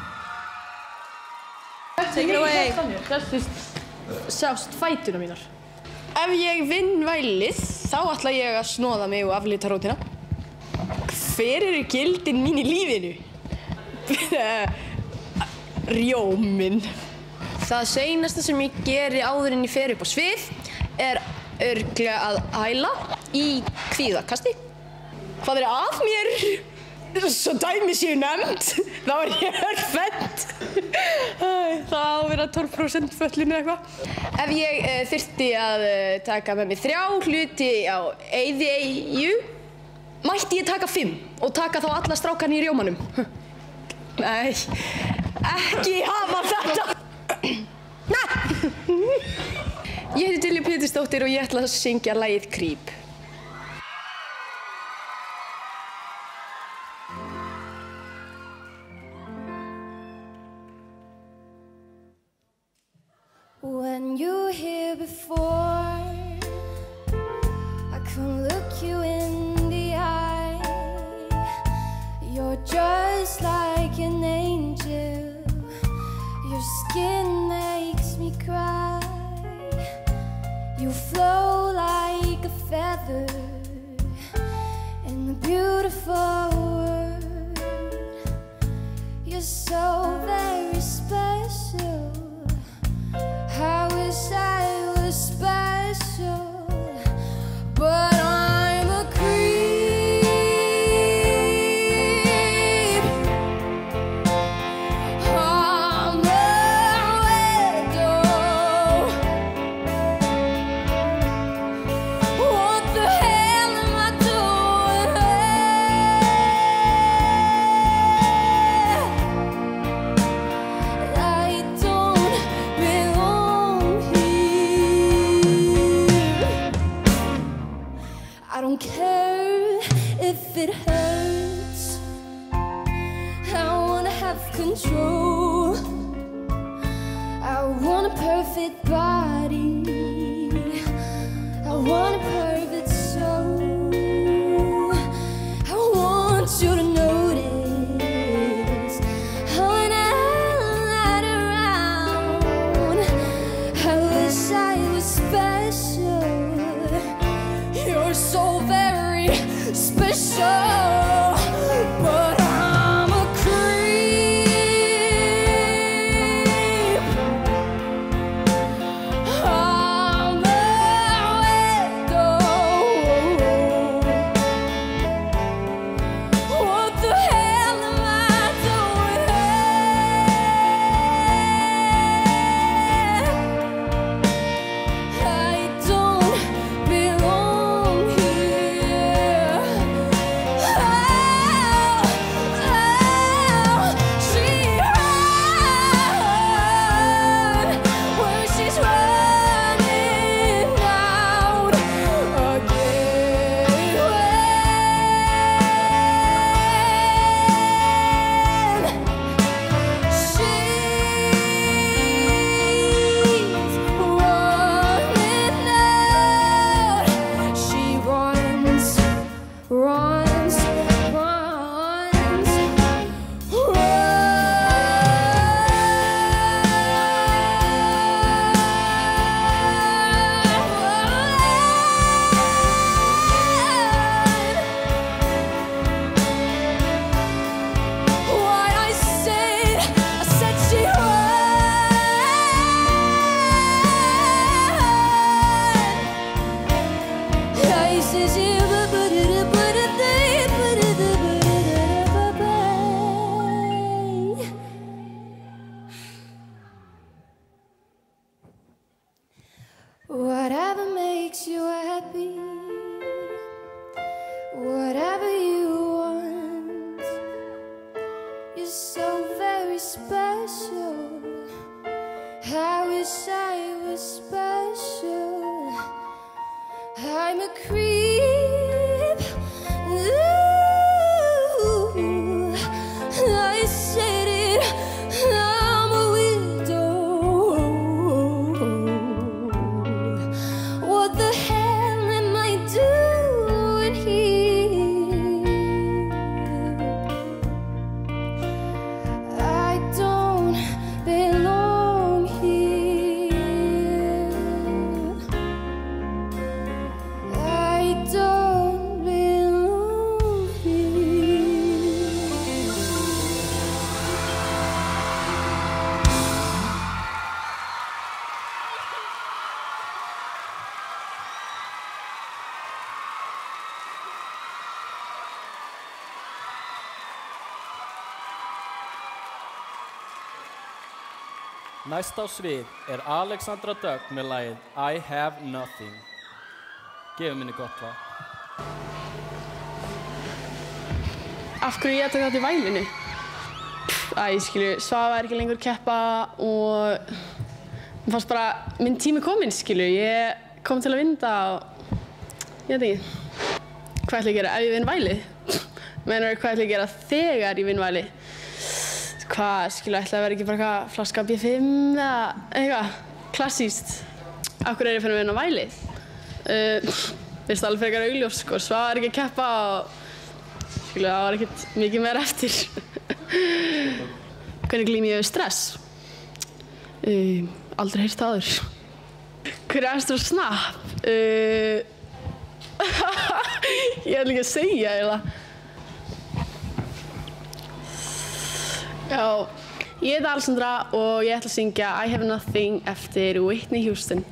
Take it away. Sjást fætuna mínar. Ef ég vinn Vælið, þá ætla ég að snóða mig og aflita rótina. Hver eru gildin mín í lífinu? Rjóminn. Það seinasta sem ég geri áður en ég fer upp á svið er örglega að hæla í kvíðakasti. Hvað að mér? Svo dæmi séu nefnd. Þá er ég örfett. Þá verða 12% föllin eða eitthvað. Ef ég þyrfti að taka með mig 3 hluti á eyðieyju, mætti ég taka 5 og taka þá alla strákan í rjómanum. Nei, ekki hafa þetta! Ég heiti Dilljá Pétursdóttir og ég ætla að syngja lagið Creep. When you were here before, I couldn't look you in the eye. You're just like an angel. Your skin makes me cry. You flow like a feather in a beautiful world. You're so very special. I wish I was special, but I'm a creep. Whatever makes you happy, whatever you want, you're so very special. I wish I was special. I'm a creep. Ooh, I said it. I'm a widow. What the hell am I doing here? I don't belong. Næst á svið Alexandra Dögg með lagið I Have Nothing. Gefum henni gott lag. Af hverju ég tek þátt í vælinu? Svava ekki lengur keppa og mér fannst bara minn tími kominn, Ég kom til að vinda og ég veit ekki. Hvað ætla ég að gera ef ég vinn vælið? Meinar hvað ætla ég að gera þegar ég vinn vælið? Ætlaði að vera ekki bara eitthvað flaska B5 eða eitthvað klassíst. Af hverju ég fyrir að vinna á vælið? Veistu alveg frekar augljós, Svava ekki að keppa og það var ekkert mikið meira eftir. Hvernig glími ég við stress? Aldrei heyrt það áður. Hver eftir að snapp? Ég ætla ekki að segja eiginlega. Já, ég heiti Alexandra og ég ætla að syngja I Have Nothing eftir Whitney Houston.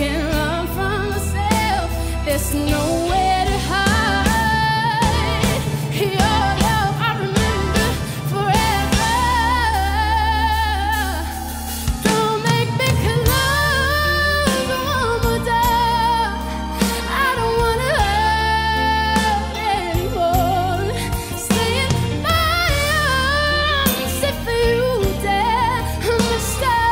can run from myself. There's nowhere to hide. Your love I remember forever. Don't make me collide one more time. I don't want to hurt anymore. Staying by you, except for you there. I'm a star.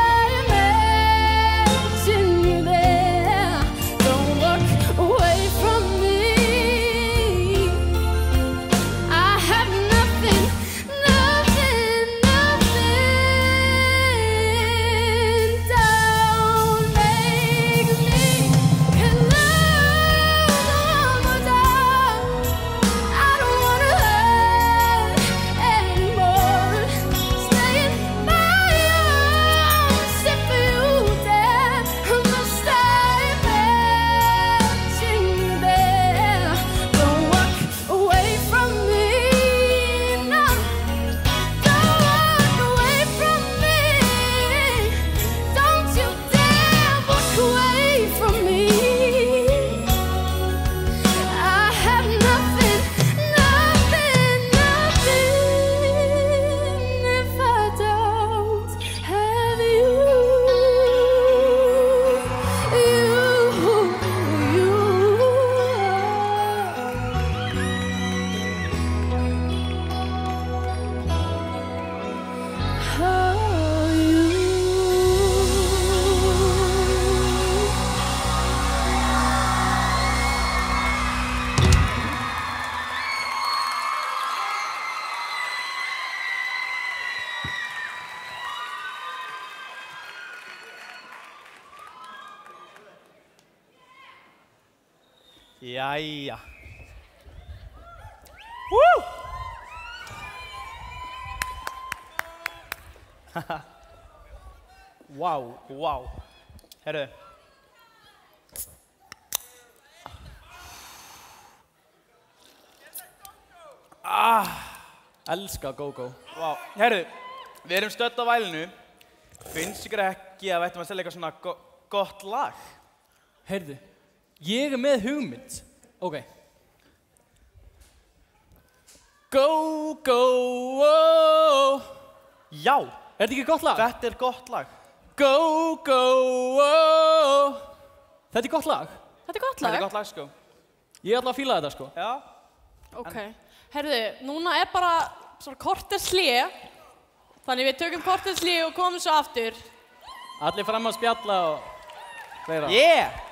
Jæja. Wow. Herru. Elska go-go. Wow. Herru, við erum stödd á vælinu. Finnst ykkur ekki að við ættum að selja eitthvað svona gott lag? Herru, ég með hugmynd. Okay. Go, go, oh. Já. Þetta ekki gott lag? Þetta gott lag. Go, go, oh. Þetta gott lag? Þetta gott lag? Þetta gott lag, sko. Ég ætla að fíla þetta, sko. Já. Okay. Herðu, núna bara svona korter hlé. Þannig við tökum korter hlé og komum svo aftur. Allir fram að spjalla og fleira. Yeah!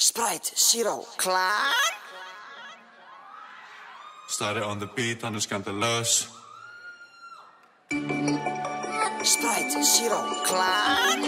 Sprite, Zero, klar? Started on the beat, han skandalös. Sprite, Zero, klar?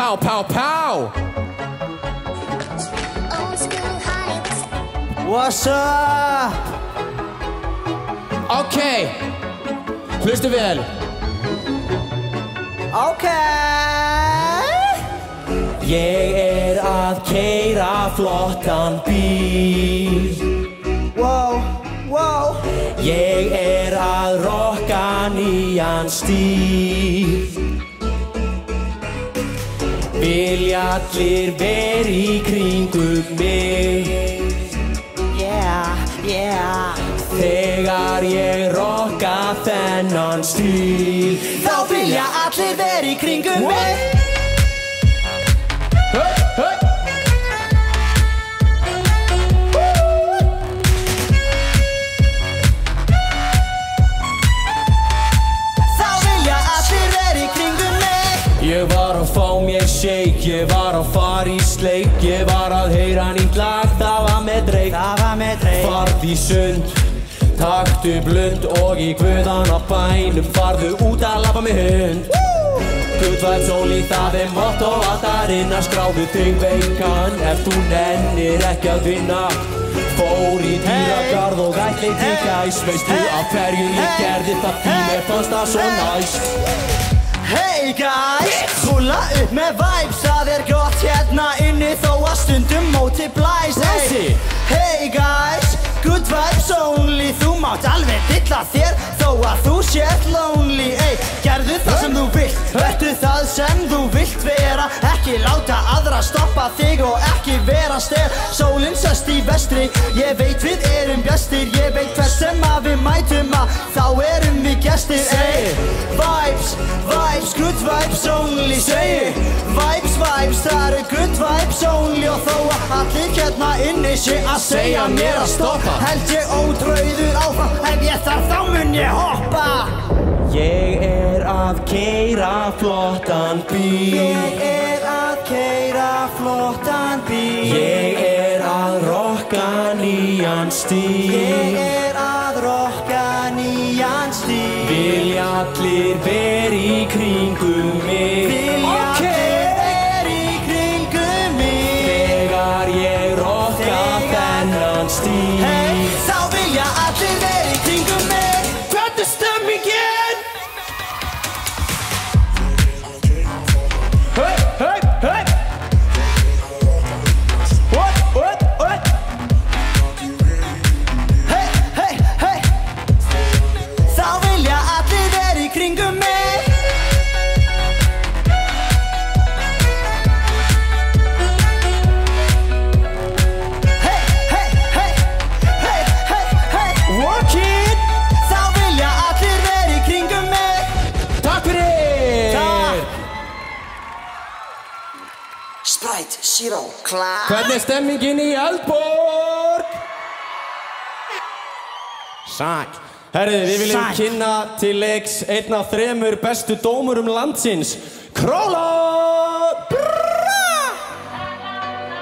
Pow, pow, pow! What's up? Okay. Hlustu vel. Okay. Ég að keyra flottan bíl. Wow, wow. Ég að rokka nýjan stíl. Vilja allir veri í kringum mig. Yeah, yeah. Þegar ég rokka þennan stíl, þá vilja allir veri í kringum mig. Shake, ég var að fara í sleik, ég var að heyra nýtt lag, það var með dreik, farði sund, taktu blund og í guðan á bænum, farðu út að labba með hund. Good vibes only, það motto aldarinn, að skráðu þig veikan ef þú nennir ekki að vinna. Fór í dýragarð og ætli til gæs, veistu af hverju ég gerði það því mér fannst það svo næst. Hey guys, rúla upp með vibes, það gott hérna inni þó að stundum móti blæs. Hey guys, good vibes only, þú mátt alveg dilla þér þó að þú sért lonely. Hey, gerðu það sem þú vilt, vertu það sem þú vilt vera, ekki láta aðra stoppa þig og ekki vera styr. Sólin sest í vestri, ég veit við erum bjastir, ég veit hvers sem að við mætum að þá erum við gestir. Hey, vibes, vibes, good vibes only, segi vibes, vibes, það good vibes only. Og þó að allir hérna inni sé að segja mér að stoppa, held ég ótrauður áfram, ef ég þarf þá mun ég hoppa. Ég að keyra flottan bíl, ég að keyra flottan bíl, ég að rokka nýjan stíl, ég að rokka nýjan stíl. Vilja allir veri í kringum mig, vilja allir veri í kringum mig, þegar ég rokka þennan stíl. Hey, þá vilja allir veri í kringum mig. Hvernig er stemmingin? Hey, hey, hey. What, what, what? Hey, hey, hey. Þá vilja allir veri í kringum mig. Hvernig stemmingin í Eldborg? Sæk. Herriði, við viljum kynna til leiks einn af þremur bestu dómurum landsins. Króla!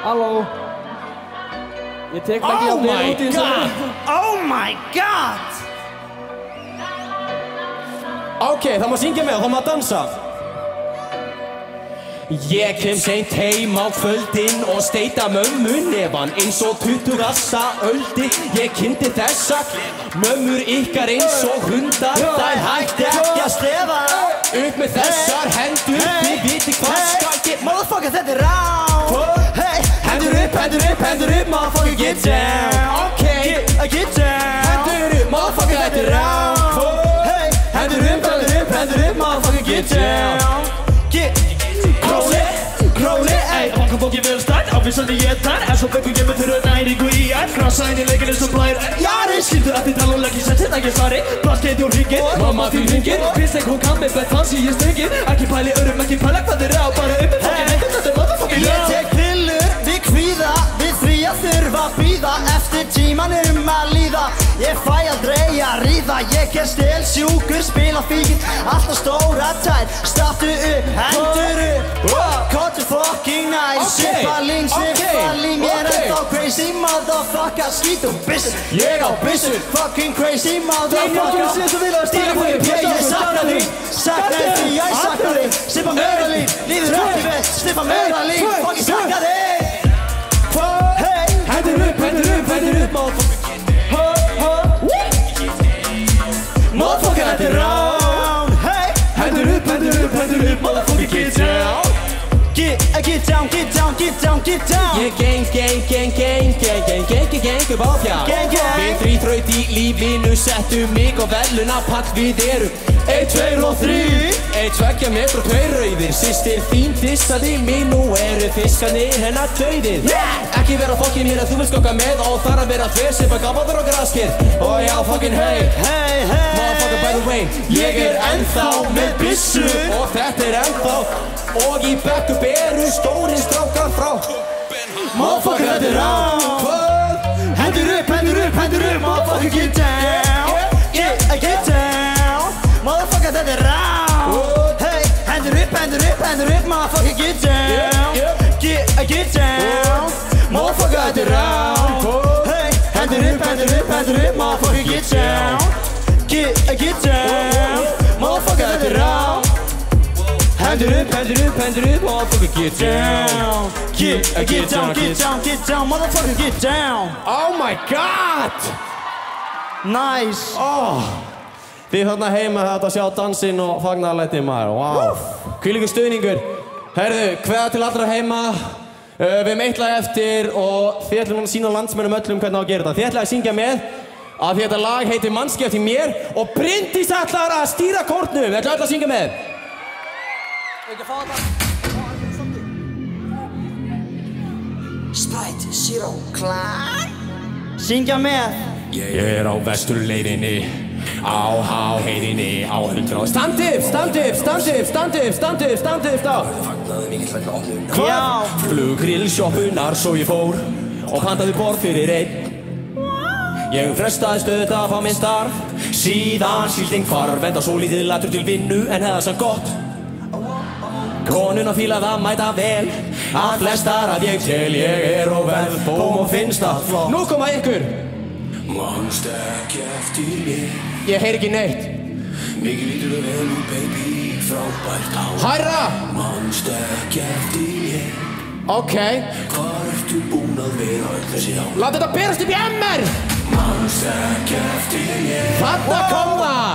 Halló. Ég tek það ekki á þér út í þessu. Oh my god! Ok, það má syngja með, það má dansa. Ég kem seint heim á kvöldin og steita mömmu nefan eins og 20 öldi. Ég kynnti þessa mömmur ykkar eins og hundar, þær hætti ekki að stefa. Upp með þessar hendur, þið viti hvað skal get. Motherfucker, þetta rá. Hendur upp, hendur upp, hendur upp, motherfucker, get down. Okay, get down. Hendur upp, motherfucker, þetta rá. Hendur upp, hendur upp, hendur upp, motherfucker, get down. Króli, ey, okkur fólki vil stætt, afvísandi ég þær, en svo vekku ég með þurru næringu í enn. Krasa inn í leikinu sem blær, en jari, skildu eftir tala og leggi sett, þetta ekki svari. Blaskeiði og ringir, mamma þín ringir, Kristeng hún kann með bett hans í ég stengir. Ekki pæli örum, ekki pæla hvað þeir á, bara upp með fokkin eitthvað, þetta motherfucking love. Ég tek pillur, við kvíða, við því að þurfa býða, eftir tímanum að líða. Ég fæ aldrei að ríða, ég stelsjúkur, spila fíkir, alltaf stóra tær. Staftu upp, hendur upp, kottu fucking nice. Sippaling, ég ennþá crazy motherfucker, skýt bissur. Ég á bissur, fucking crazy motherfucker. Stíra mig upp, ég sakna þig, ég sakna þig. Sippa meira líf, líður ræði vest, the hood, motherfucking get down. Get down, get down, get down, get down. Ég geng, geng, geng, geng, geng, geng, geng, geng, geng upp á fjár. Geng, geng. Við þrýþraut í lífinu settum mig og veluna pall við erum. 1, 2 og 3. 1, 2 metra, 2 rauðir. Systir þín dissaði mig, nú eru fiskarnir hennar dauðir. Ekki vera fokkin hér að þú vil skokka með og þar að vera þver sem að gafaður og graskir. Og já, fokkin hey, hey, hey. Motherfucker by the way. Ég ennþá með byssu og þetta ennþá. Og í backup eru stóri strákar frá Motherfucker þetta rátt. Hendur upp, hendur upp, hendur upp. Motherfucker get down. Yeah, get down. Motherfucker, that is raw. Hey, hand it up, motherfucker, get down. Get down. Motherfucker, that is raw. Hey, hand it up, motherfucker, get down. Get down. Motherfucker, that is raw. Hand it up, motherfucker, get down. Get down, motherfucker, get down. Oh my God. Nice. Oh. Við hérna heima hægt að sjá dansinn og fagnarlættið maður, wow! Hvílíkur stuðningur! Heyrðu, hveða til allra heima, við eitt lag eftir og þið ætlum að sýna landsmönnum öllum hvernig á að gera þetta. Þið ætlum að syngja með að þetta lag heitir Mannski eftir mér og Bryndís ætlar að stýra kórnum. Við ætlum öll að syngja með. Stæt, síró, klár. Syngja með. Ég á vesturleiðinni. Á heiðinni, á hundrað. Stand upp, fagnaði mikill vegna opnunar. Hvað? Flugrill sjoppunar, svo ég fór og pantaði borð fyrir einn. Ég frestaði stöðuð að fá minn starf. Síðan sílding hvarf, enda svolítið latur til vinnu en hefða samt gott. Konuna fílaði að mæta vel, að flestar að ég tel. Ég á velbóm og finnst það flott. Nú koma ykkur! Mannstu ekki eftir mér. Ég heyr ekki neitt. Mikið lítur þú vel út, baby, frábært hár. Hærra! Mannstu ekki eftir mér. Ókei. Hvar ertu búinn að vera öll þessi ár? Lát þetta berast upp í MR! Mannstu ekki eftir mér. Þarna kom það!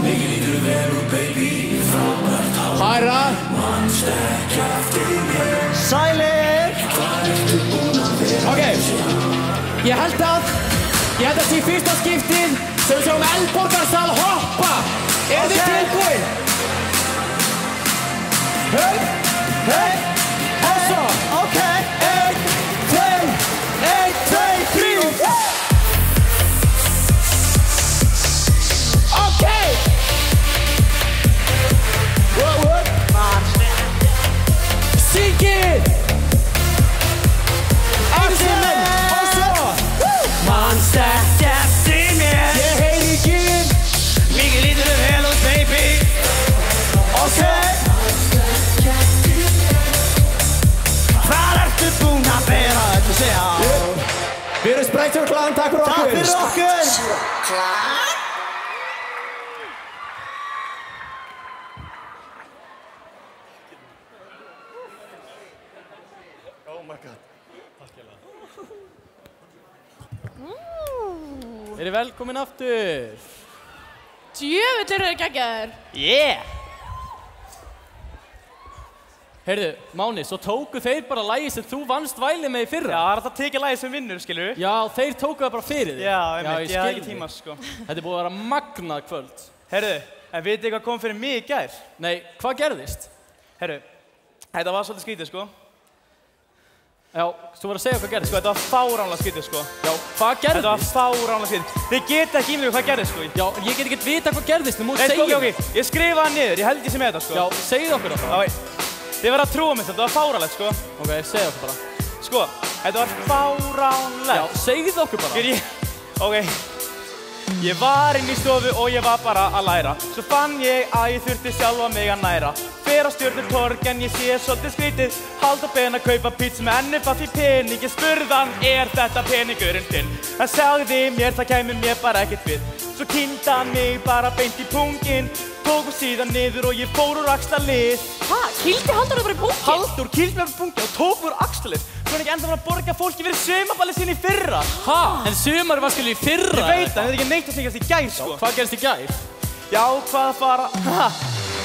Mikið lítur þú vel út, baby, frábært hár. Hærra! Mannstu ekki eftir mér. Sælir! Hvar ertu búinn að vera öll þessi ár? Ég held að þetta sé fyrsta skiptið sem við sjáum Eldborgarsal hoppa. Þið tilbúin? Hey, og svo. Okay. 1, 2, 3. Okay. What? Singið. Mannstu eftir mér. Ég heyr ekki. Mikið lítur þú vel út, baby. Ókei. Mannstu eftir mér. Hvar ertu búinn að vera öll þessi ár? Við erum spreytt og klár, takk fyrir okkur. Oh my god. Þið eru velkomin aftur. Djöfull eru þið geggjaðir. Yeah! Heyrðu, Máni, svo tóku þeir bara lagið sem þú vannst vælið með í fyrra. Já, það tekið lagið sem vinnur, skilju. Já, þeir tóku það bara fyrir þig. Já, ég hafði ekki tíma, sko. Þetta búið að vera magnað kvöld. Heyrðu, en vitið þið hvað kom fyrir mig í gær? Nei, hvað gerðist? Heyrðu, þetta var svolítið skrítið, sko. Já, þú voru að segja hvað gerðist. Sko, þetta var fáránlega skrítið, sko. Já, hvað gerðist? Þetta var fáránlega skrítið. Þið geta ekki ímyndað hvað gerðist, sko. Já, ég get ekki að vita hvað gerðist, þú múið segja. Nei, ok, ég skrifa það niður, ég held ég sem þetta, sko. Já, segið okkur það. Já, þið verða að trúa mér, þetta var fáránlegt, sko. Ok, segið okkur bara. Sko, þetta var fáránlegt. Já, segið okkur bara. Ok, ég var inn í stofu og ég var bara að læra. Svo fann ég að ég þurfti sjálfa mig að næra. Fer á stjörnutorg en ég sé svolítið skrítið. Hald og ben að kaupa pizza með ennum bara fyrir pening. Ég spurðan, þetta peningurinn þinn? Hann sagði mér, það kæmur mér bara ekkert við. Svo kýndi hann mig bara beint í punginn. Tók síðan niður og ég fór úr axlalið. Hæ? Kýldi Halldór bara í punginn? Halldór kýldi bara í punginn og tók úr axlalið. Svo hann ekki enda að borga fólki fyrir sumarbalið sinni í fyrra. Hæ? En sumar var skilur í fyrra? Ég veit það, þetta er ekki neitt að segjast í gær, sko. Hvað gerist í gær? Já, hvað að fara?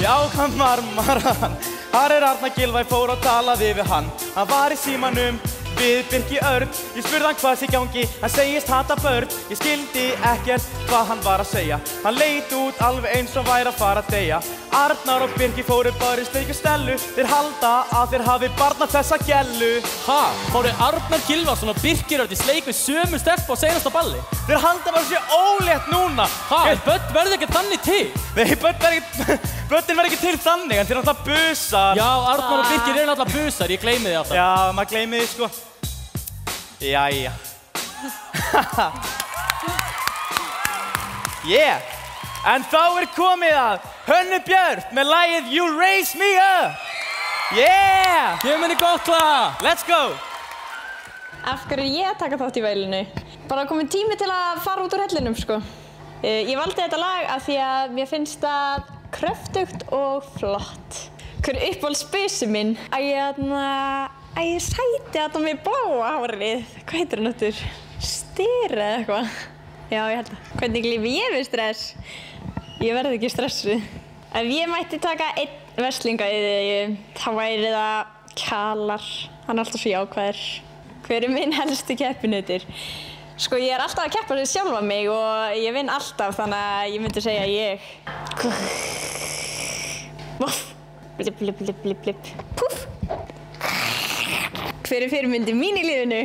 Jákant marmaran, Harri Arnar Gilvæg fór og talaði við hann. Hann var í símanum við Birgi Örn. Ég spurði hann hvað sé gangi, hann segist hata börn. Ég skildi ekkert hvað hann var að segja. Hann leit út alveg eins og væri að fara að deyja. Arnar og Birgi fóru bara í steiku stellu. Þeir halda að þeir hafi barna þessa gellu. Ha, fóru Arnar Gilvarsson og Birgi Örn í sleik við sömu stepp á seinasta balli? Þeir halda bara sér ólétt núna. Ha, en börn verður ekkert þannig til? Nei, börnin verður ekki til þannig, en þeir alltaf busar. Já, Arnar og Birgi Örn alltaf busar, ég gleymi þið alltaf. Já, maður gleymi þið sko. Jæja. Yeah. En þá komið að Hönnu Björt með lagið You Raise Me Up. Yeah. Gefum henni gott klapp. Let's go. Af hverju ég að taka þátt í Vælinu? Bara komið tími til að fara út úr hellinum sko. Ég valdi þetta lag af því að mér finnst það kröftugt og flott. Hver uppáhaldsbusi minn? Ég sæti að það með bláa hárið. Hvað heitir hann áttur? Styrra eða eitthvað? Já, ég held að. Hvernig lífi ég við stress? Ég verði ekki stressuð. Ef ég mætti taka einn verslinga í þig, þá væri það Kjalar. Hann er alltaf svo jákvæður. Hver minn helstu keppinautur? Sko, ég alltaf að keppa sig sjálfa mig og ég vinn alltaf, þannig að ég myndi segja ég. Voff. Blip, blip, blip, blip, blip. Puff. Hver fyrirmyndi mín í lífinu?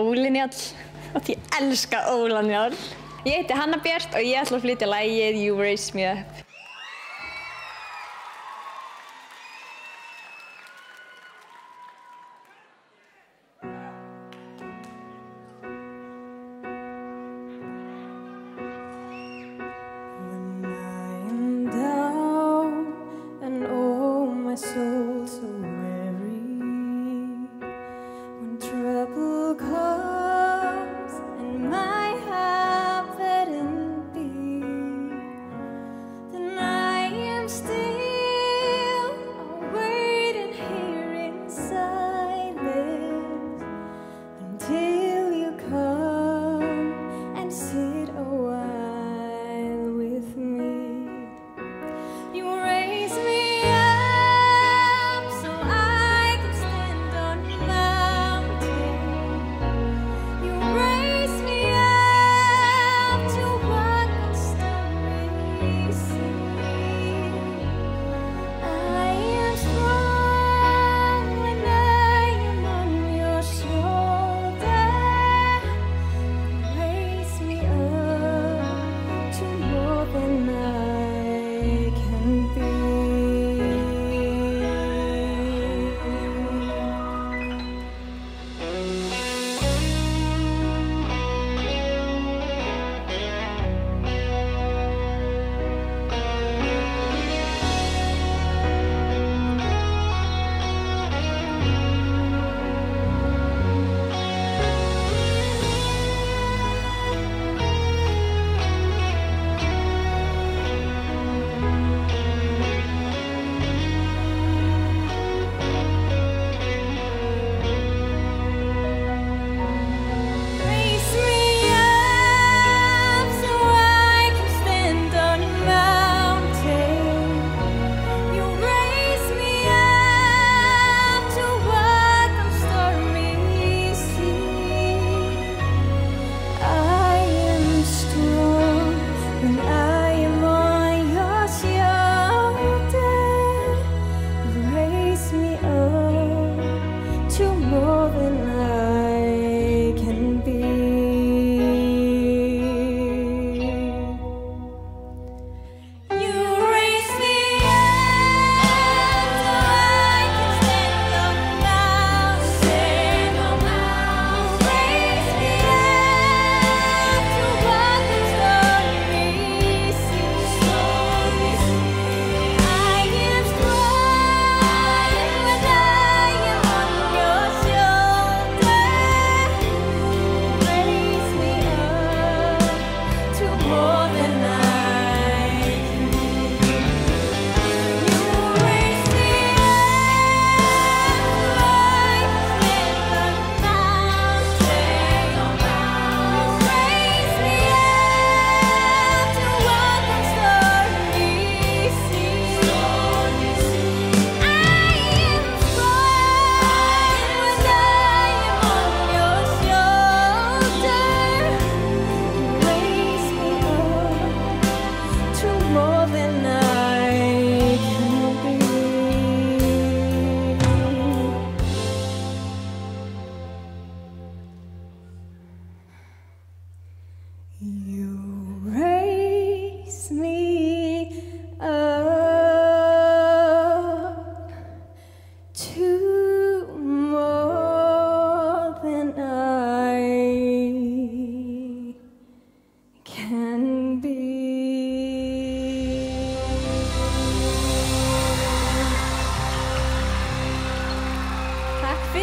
Óli Njáll. Og ég elska Óla Njáll. Ég heiti Hanna Björt og ég ætla að flytja lagið You Raise Me Up. You raise me up.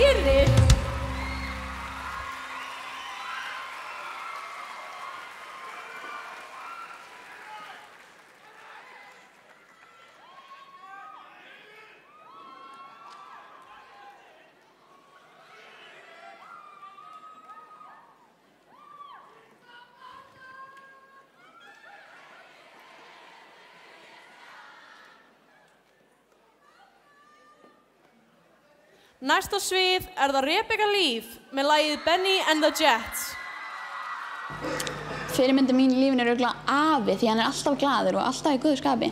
fyrir. Næst á svið það Rebekka Líf með lagið Benny and the Jets. Fyrirmyndin mín í lífinu örugglega afi því hann alltaf glaður og alltaf í góðu skapi.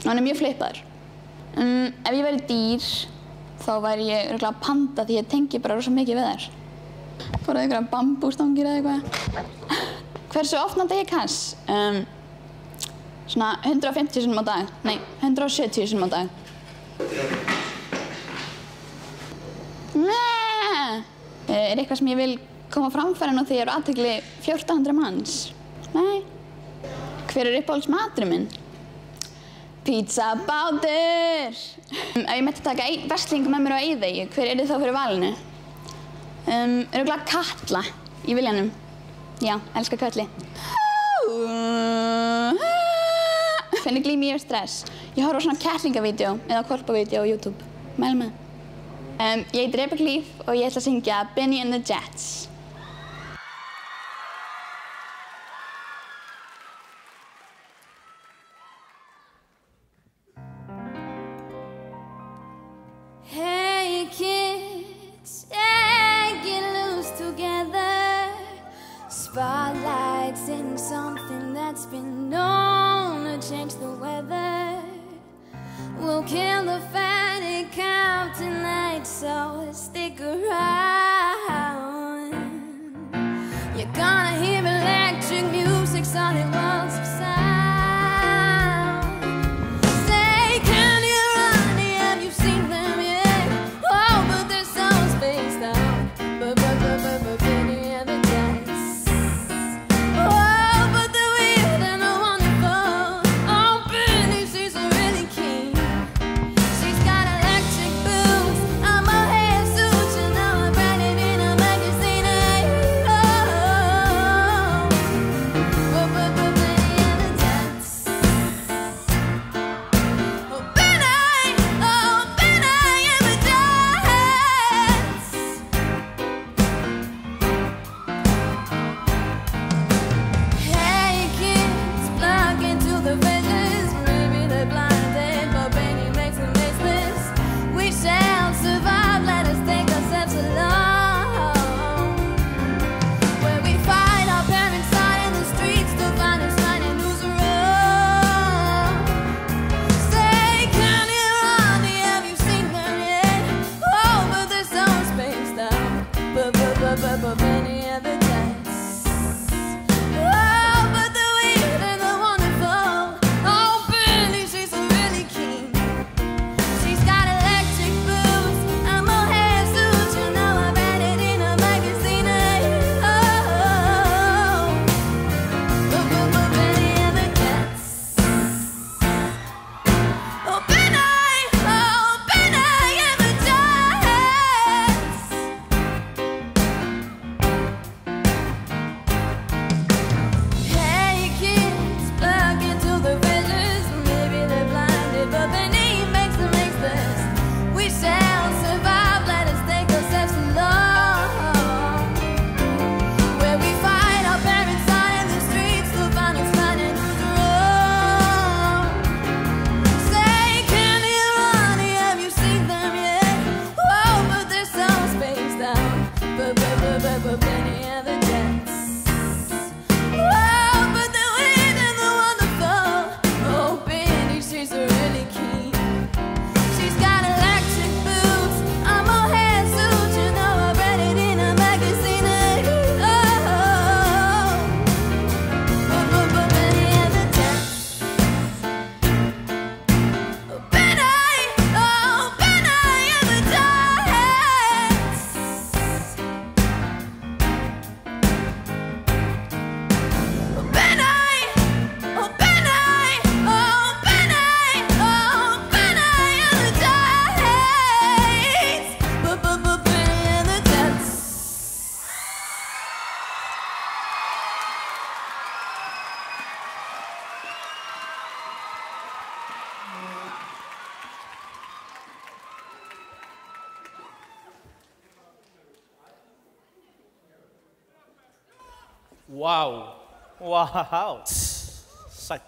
Og hann mjög flippaður. Ef ég væri dýr þá væri ég örugglega panda því ég tengi bara rosa mikið við þær. Bara einhverjar bambústangir eða eitthvað. Hversu oft nota ég kass? Svona 150 sinnum á dag. Nei, 170 sinnum á dag. Eitthvað sem ég vil koma framfæri nú því ég eru aðtekli 1400 manns? Nei. Hver uppáhalds maturinn minn? Pizza bátur! Ef ég mætti taka versling með mér á Eyðeyju, hver þið þá fyrir valinu? Örugglega Katla í viljanum. Já, elska Katli. Hvernig glími ég stress? Ég horf á svona kettlingavídeó eða hvolpavídeó á YouTube. Mæli með. Ég heiti Rebekka Líf og ég ætla að syngja Benny and the Jets. Hey kids, hey, get loose together. Spotlights and something that's been known to change the weather. We'll kill the fatty cow tonight, so stick around. You're gonna hear electric music, sonic walls of sound. Wow. Sæll.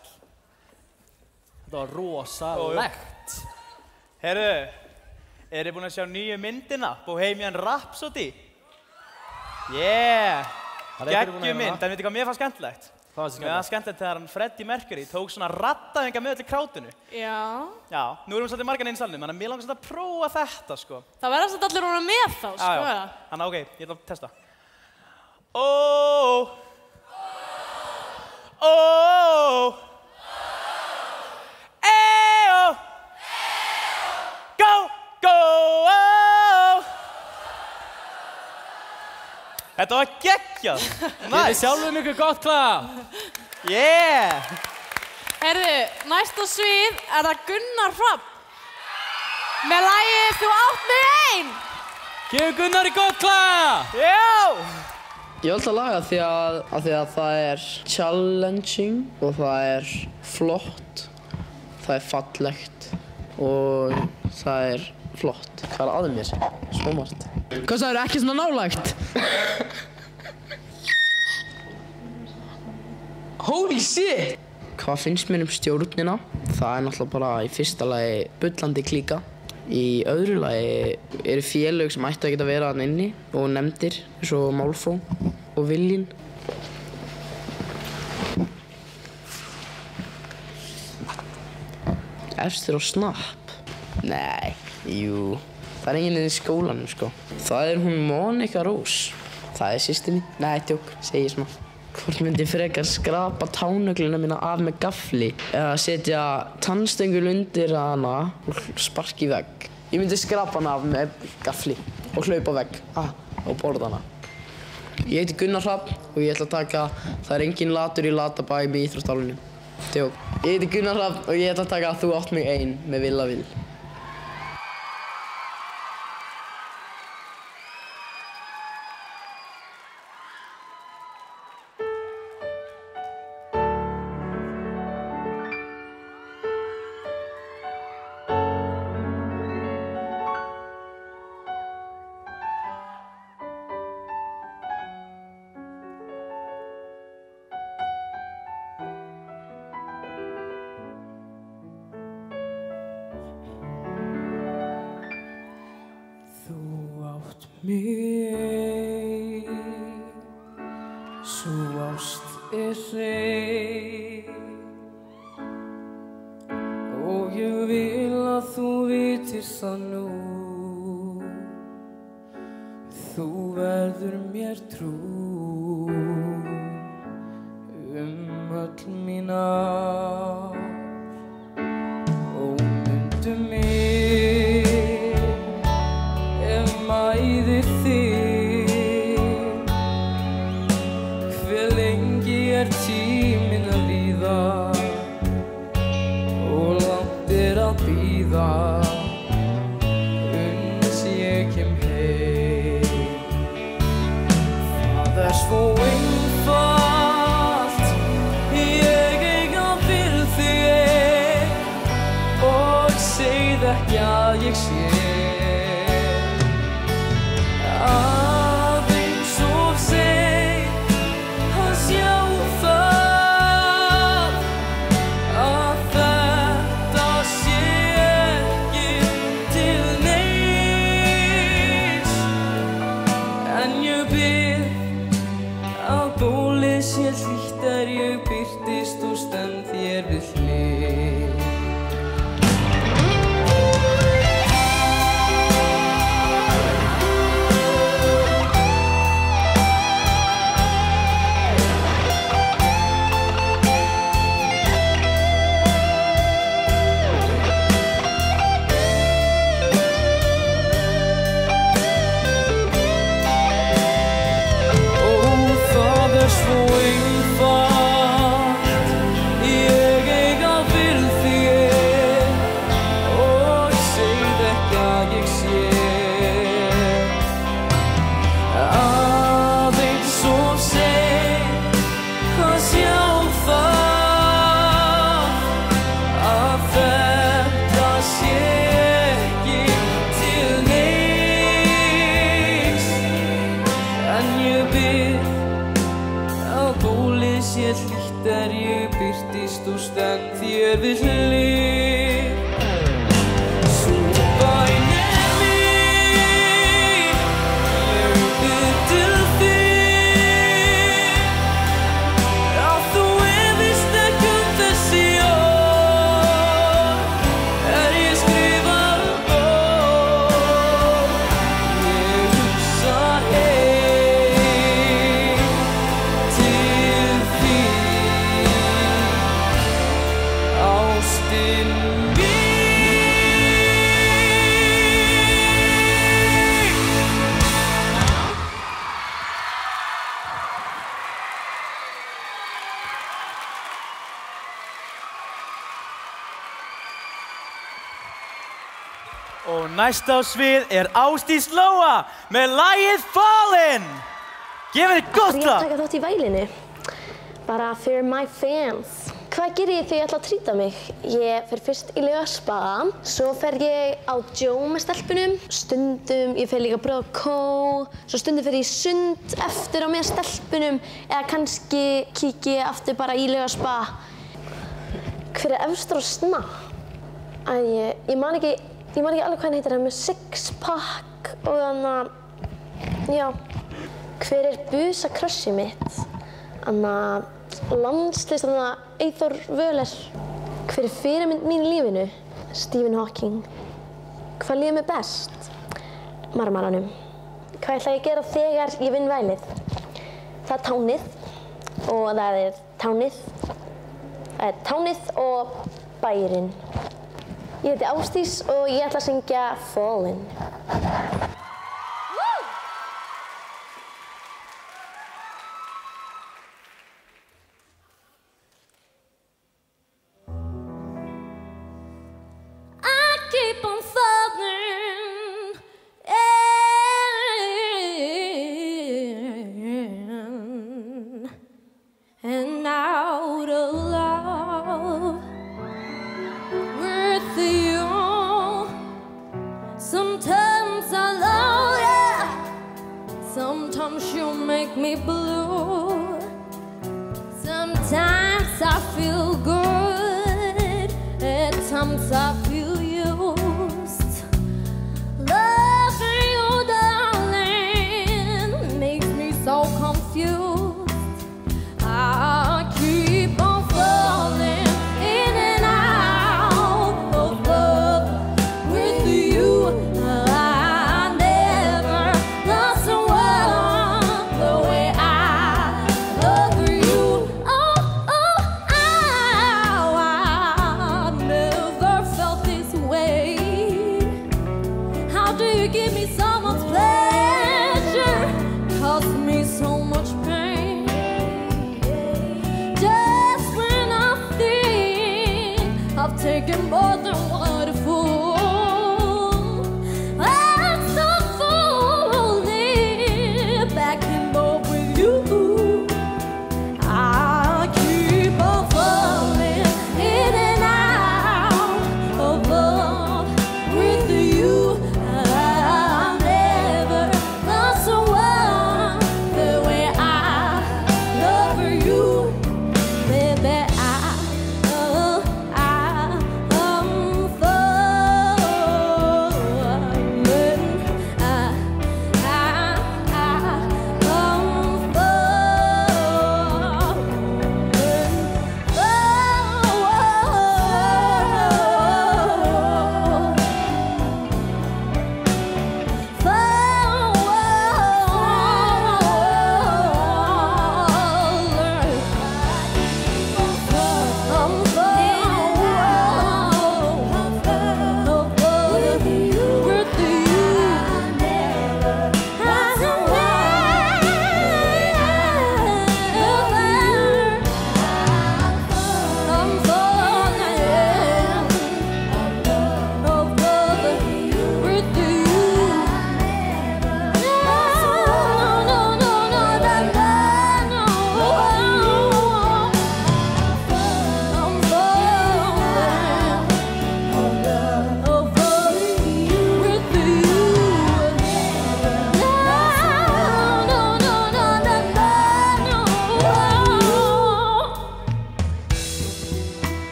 Þetta var rosalegt. Herru, þið búin að sjá nýju myndina? Bohemian Rhapsody. Yeah. Geggjum mynd, en veit ekki hvað mér fannst skemmtilegt? Mér fannst skemmtilegt þegar hann Freddie Mercury tók svona rattaðingar með öllu krátinu. Já, nú erum við svolítið margan einn salnum, þannig að mér langast að prófa þetta, sko. Það verðast þetta allir róna með þá, sko. Já, þannig ok, ég ætla að testa. Oh. Eyo. Go. Oh. Þetta var geggjað. Nice. Við sjálfum ykkur gott klap. Yeah. Herðu, næst á svið það Gunnar Hrafn. Með lagið Þú átt mig ein. Gefum Gunnari gott klap. Já. Ég valdi að laga því að það challenging og það flott, það fallegt og það flott. Hvað að mér? Svo margt. Hvað það ekki svona nálægt? Holy shit! Hvað finnst mér stjórnina? Það náttúrulega bara í fyrsta lagi bullandi klíka. Í öðru lagi félög sem ættu að geta vera þarna inni og nefndir, eins og málfrón og viljinn. Efstur á snapp? Nei, jú. Það enginn í skólanum, sko. Það hún Monika Rós. Það systir mín. Nei, tjók, segi ég smá. Hvort myndi frekar skrapa tánögluna mína af með gafli eða setja tannstengul undir hana og sparka í vegg? Ég myndi skrapa hana af með gafli og hlaupa á vegg og borða hana. Ég heiti Gunnar Hrafn og ég ætla að taka Það enginn latur í latabæ með íþróttálunum. Tjók. Ég heiti Gunnar Hrafn og ég ætla að taka Þú átt mig ein með Villa Vil. Og næst á svið Ásdís Lóa með lagið Fallen. Gefið þér gott lag. Ég taka þátt í Vælinu. Bara fyrir my fans. Hvað gerir ég þegar ég ætla að trýta mig? Ég fer fyrst í laugaspaðan, svo fer ég á djó með stelpunum. Stundum ég fer líka að bróða kó, svo stundum fer ég í sund eftir á með stelpunum eða kannski kíki ég aftur bara í laugaspaða. Hver efstur og sna? Æ, ég man ekki alveg hvað hann heitir, hann með six pack og þannig, já. Hver busa crushið mitt? Þannig, landslist, þannig, Eyþór Völer. Hver fyrirmynd mín í lífinu? Stephen Hawking. Hvað líður mér best? Marmaranum. Hvað ætla ég að gera þegar ég vinn Vælið? Það tánið og það tánið. Það tánið og bærin. Ég heiti Ásdís og ég ætla að syngja Fallen.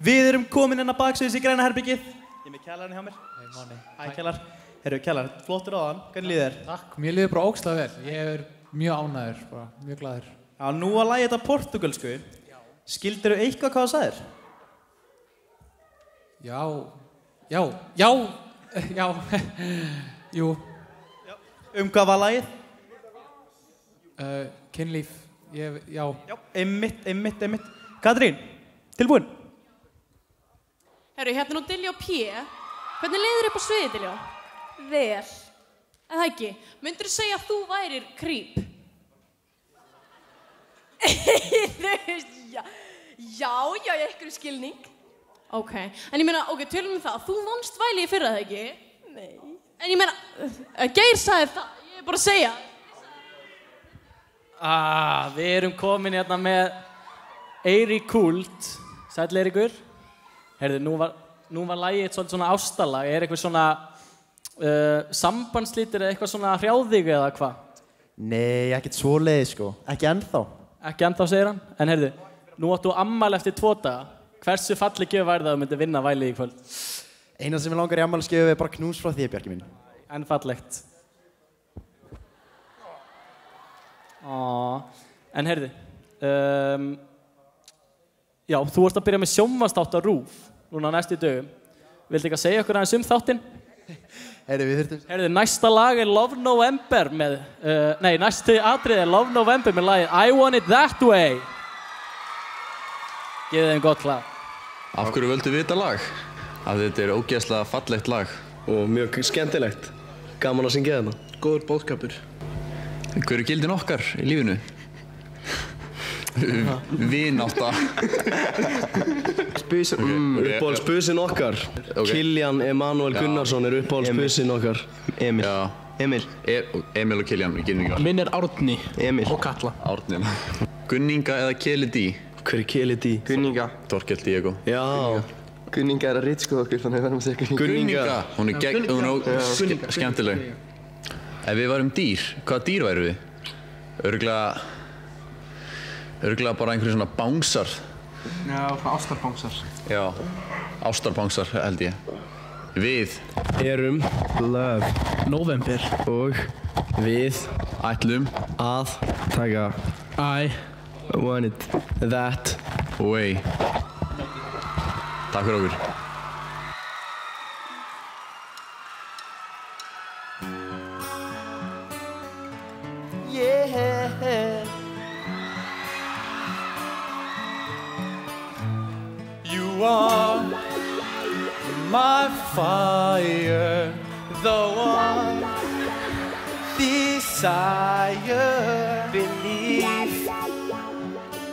Við erum komin inn á baksviðs í græna herbyggið. Ég með Kjalarinn hjá mér. Hey, Máni. Hæ, Kjalar. Herru, Kjalar, flottur á þann. Hvernig líður þér? Takk, mér líður bara ógeðslega vel. Ég mjög ánægður, bara mjög glaður. Já, nú að lægja þetta portúgölsku. Já. Skildirðu eitthvað hvað það sagðir? Já. Já, jú. Hvað var lagið? Kynlíf, já. Já, einmitt. Katrín, tilbúin? Herru, hérna nú Diljó P. Hvernig leiðir upp á sviði, Diljó? Vel. En það ekki, myndur þú segja að þú værir creep? Já, ég ekkur skilning. Ok, en ég meina, tölum við það, þú vonst Vælið í fyrra, það ekki? Nei. En ég meina, Geir sagði það, ég er bara að segja. Við erum komin hérna með Eiríkur Kúld. Sæll Eiríkur. Herðu, nú var lagið svolítið svona ástalag. Eitthvað svona sambandslítir eða eitthvað svona hrjáðig eða hvað? Nei, ekkert svo leiði sko. Ekki ennþá, segir hann. En herðu, nú áttu ammæli eftir 2 daga. Hversu falleg gjöf væri það að þú myndir vinna Vælið í kvöld? Eina sem ég langar í afmælisgjöf bara knús frá því, Bjarki minn. En fallegt. En heyrðu, já, þú ert að byrja með sjónvarpsþátt á RÚV núna næstu dögum. Viltu ekki að segja okkur aðeins þáttinn? Heyrðu, næsta lag Love November með, næstu atrið Love November með lagið I Want It That Way. Gefið þeim gott lag. Af hverju völdu við þetta lag? Að þetta ógeðslega fallegt lag og mjög skemmtilegt. Gaman að syngja þetta. Góður bóðskapur. Hver eru gildin okkar í lífinu? Vinátta. Uppáhaldsbusin okkar. Kiljan Emanuel Gunnarsson uppáhaldsbusin okkar. Emil. Emil og Kiljan, ég gynningar. Minn Árni. Emil. Og Katla. Árni. Gunninga eða Keli D? Hver Keli D? Gunninga. Torkel Diego. Já. Gunninga að ritskoða okkur, þannig að verðum að segja Gunninga. Hún er skemmtileg. Ef við varum dýr, hvaða dýr væru við? Örugglega bara einhverjum svona bánsar. Já, ástarbánsar. Já, ástarbánsar held ég. Við erum Love November og við ætlum að taka I Want It That Way. Takk fyrir okkur. Yeah. You are my fire, the one desire. Believe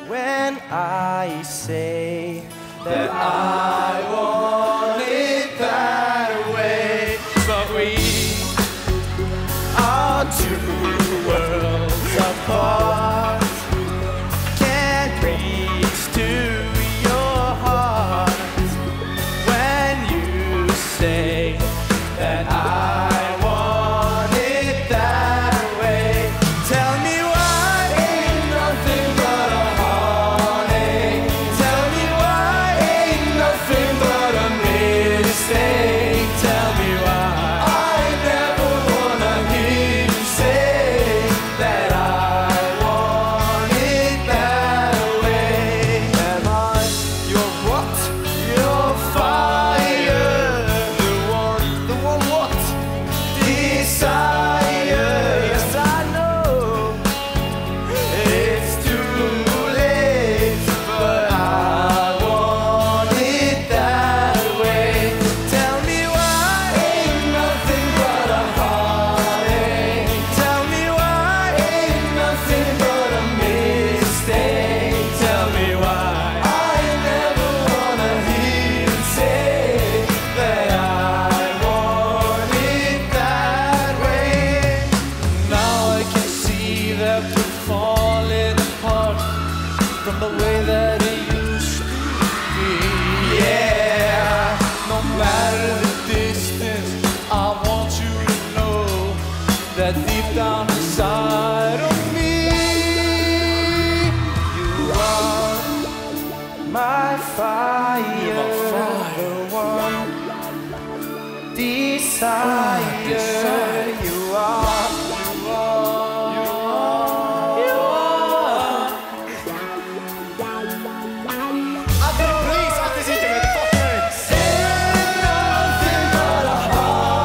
when I say that I want it that way, but we are 2 worlds apart. Can't reach to your heart when you say that I want it that way. Tell me why ain't nothing but a heartache. Tell me why ain't nothing but a mistake. Tell me why I never wanna hear you say that I want it that way. Am I your what? Your fire. The one what? Desire. Yes, I know it's too late, but I want it that way. Tell me why ain't nothing but a heartache. Tell me why ain't nothing but a mistake. Tell me why I never wanna hear you say that I want it that way. Now I can see that we're falling apart from the way that it used to be. Yeah, no matter the distance, I want you to know that deep down inside of me, you are my fire, the one desire. You are. Please have to see the motherfuckers. Ain't nothing but a heart.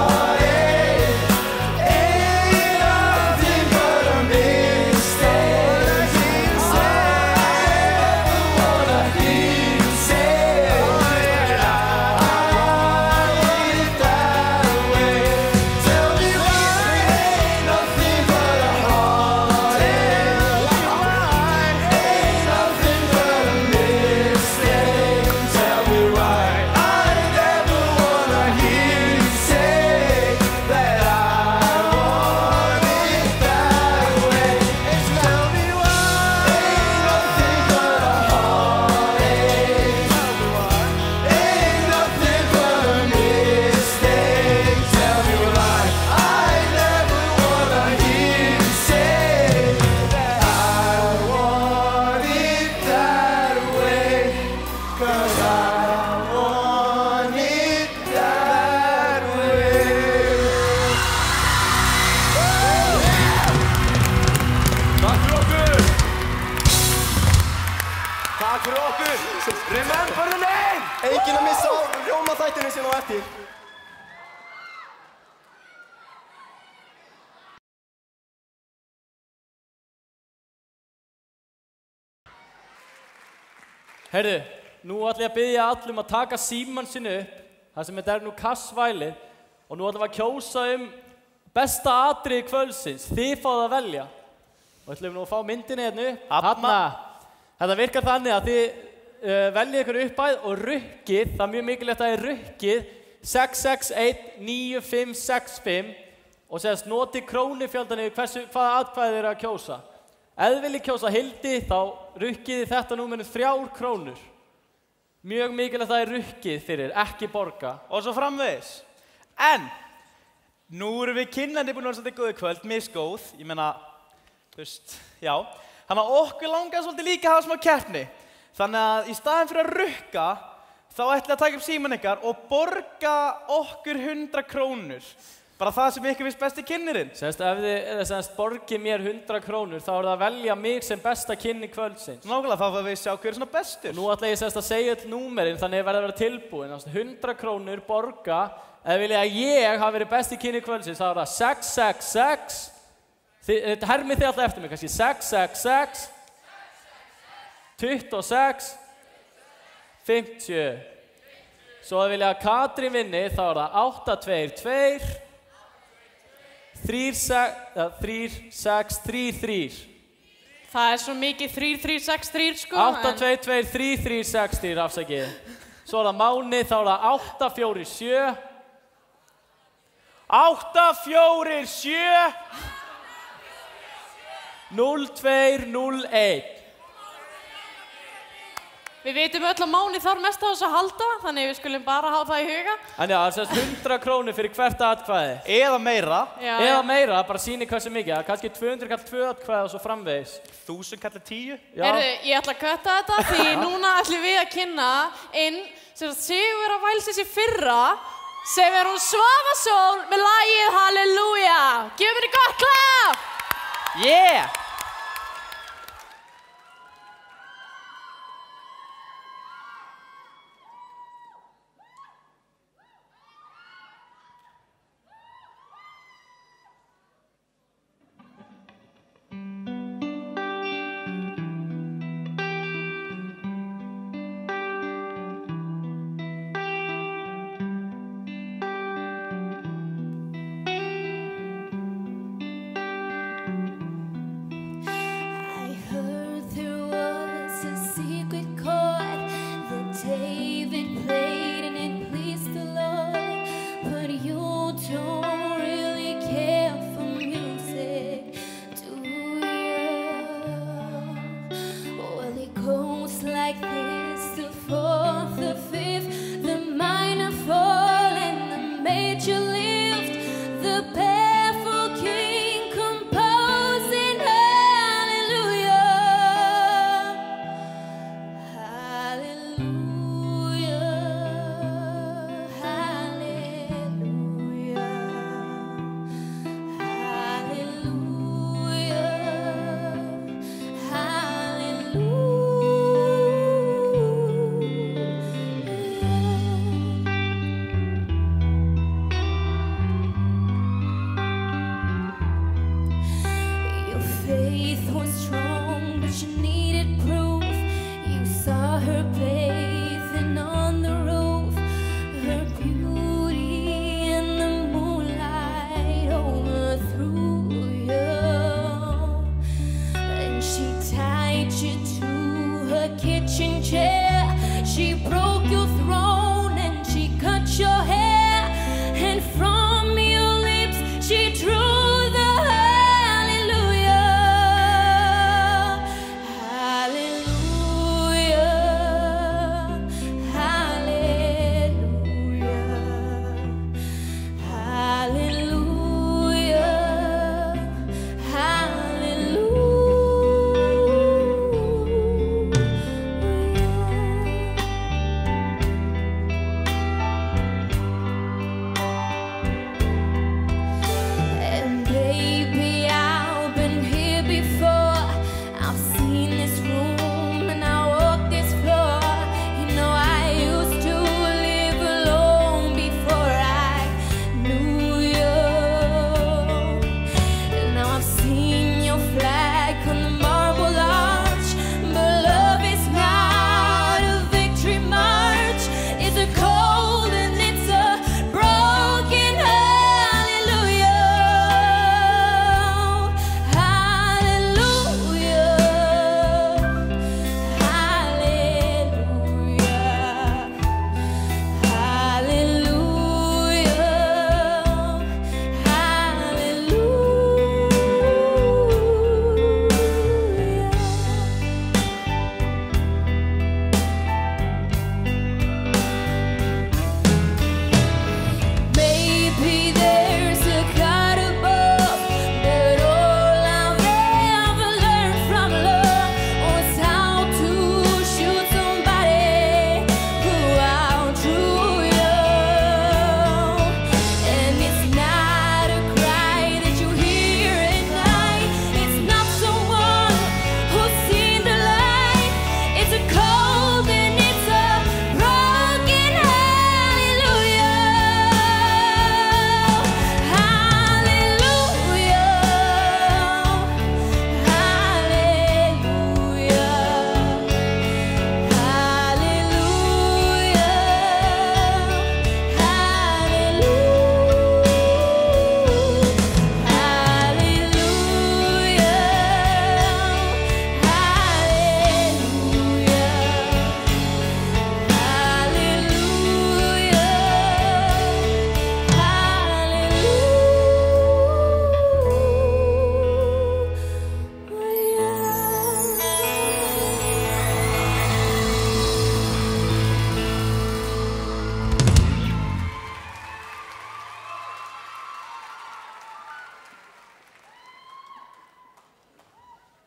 eftir. Herðu, nú ætlum ég að biðja allum að taka símann sinn upp, það sem þetta nú kassvælið, og nú ætlum við að kjósa besta atriði kvöldsins, þið fáið að velja. Og ætlum við nú að fá myndina hérna upp. Hafna. Þetta virkar þannig að þið veljið ykkur uppæð og rukkið, það mjög mikilvægt að þið rukkið, 6619565 og segast notið krónufjöldan yfir hvaða atkvæði þið eru að kjósa. Ef þið viljið kjósa Hildi, þá rukkiði þetta númerið 3 krónur. Mjög mikilvægt að það rukkið fyrir, ekki borga. Og svo framvegis. En, nú erum við kynnandi búin að vera svolítið góðu kvöld, misgóð, ég meina, þú veist, já. Þannig að okkur langar svolítið líka að hafa smá keppni. Þannig að í staðin fyrir að rukka, þá ætla að taka upp síman ykkar og borga okkur 100 krónur. Bara það sem ykkur finnst besti kynnirinn. Sérst, ef þið borgið mér 100 krónur, þá er það að velja mig sem besta kynni kvöldsins. Nákvæmlega, þá fyrir við sjá hver svona bestur. Nú ætla ég að segja öll númerinn, þannig að verða að vera tilbúin. 100 krónur borga, ef vilja að ég hafa verið besti kynni kvöldsins, þá er það 666. Hermið þið alltaf eftir mig, kannski 666. 26. 50. Svo ef vilja að Katrín vinni, þá er það 822. 3, 6, 3, 3. Það svo mikið 3, 3, 6, 3 sko. 8, 2, 2, 3, 3, 6, 3 afsakið. Svo það Máni, þá það 8, 4, 7. 8, 4, 7. 0, 2, 0, 1. Við veitum öll að Máni þarf mest á þess að halda, þannig við skulum bara hafa það í huga. Þannig að það 100 krónur fyrir hvert atkvæði. Eða meira. Eða meira, bara síni hversu mikið. Kannski 200 kallar 2 atkvæði og svo framvegis. 1000 kallar 10. Heyrðu, ég ætla að kötta þetta því núna ætlum við að kynna inn sem sigur að vælsins í fyrra sem hún Svava Sól með lagið Hallelujah. Gefum henni gott klapp! Yeah!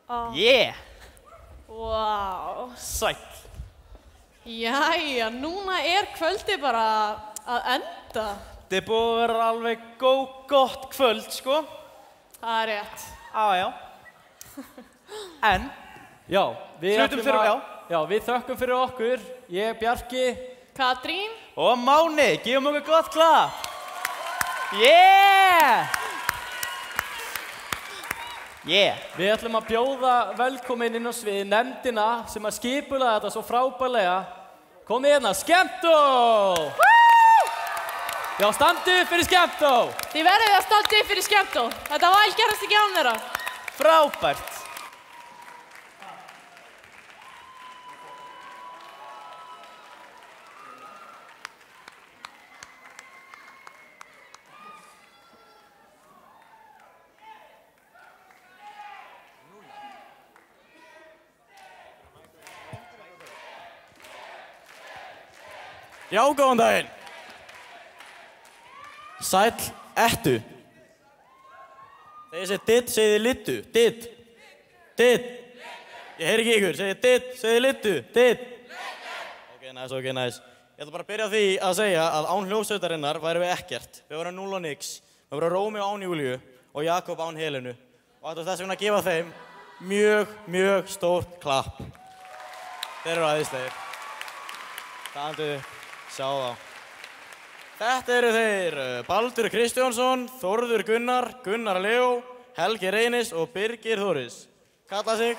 Yeah! Wow! Sæll! Jæja, núna kvöldi bara að enda. Þetta búið að vera alveg gott kvöld, sko. Það rétt. Já. En, já, við þökkum fyrir okkur. Ég, Bjarki. Katrín. Og Máni, gefum okkur gott klapp. Yeah! Yeah! Við ætlum að bjóða velkomin inn á svið nefndina sem að skipula þetta svo frábælega. Komið hérna, Skemmtó! Já, standu fyrir Skemmtó! Þið verðið að standu fyrir Skemmtó. Þetta var allgerðast ekki án þeirra. Frábært! Já, góðan daginn. Sæll, ettu. Þegar ég segi ditt, segiði littu. Ditt. Ditt. Ég heyri ekki ykkur. Segiði ditt, segiði littu. Ditt. Ok, næs, Ég ætla bara að byrja því að segja að án hljófsveitarinnar værum við ekkert. Við varum 0 og nix. Við varum Rómi án Júlíu og Jakob án Helenu. Og ætla þess vegna að gefa þeim mjög stórt klapp. Þeir eru aðeinslegir. Standu. Sjá þá. Þetta eru þeir Baldur Kristjánsson, Þórður Gunnar, Gunnar Leó, Helgi Reynir og Birgir Þórisson. Kalla sig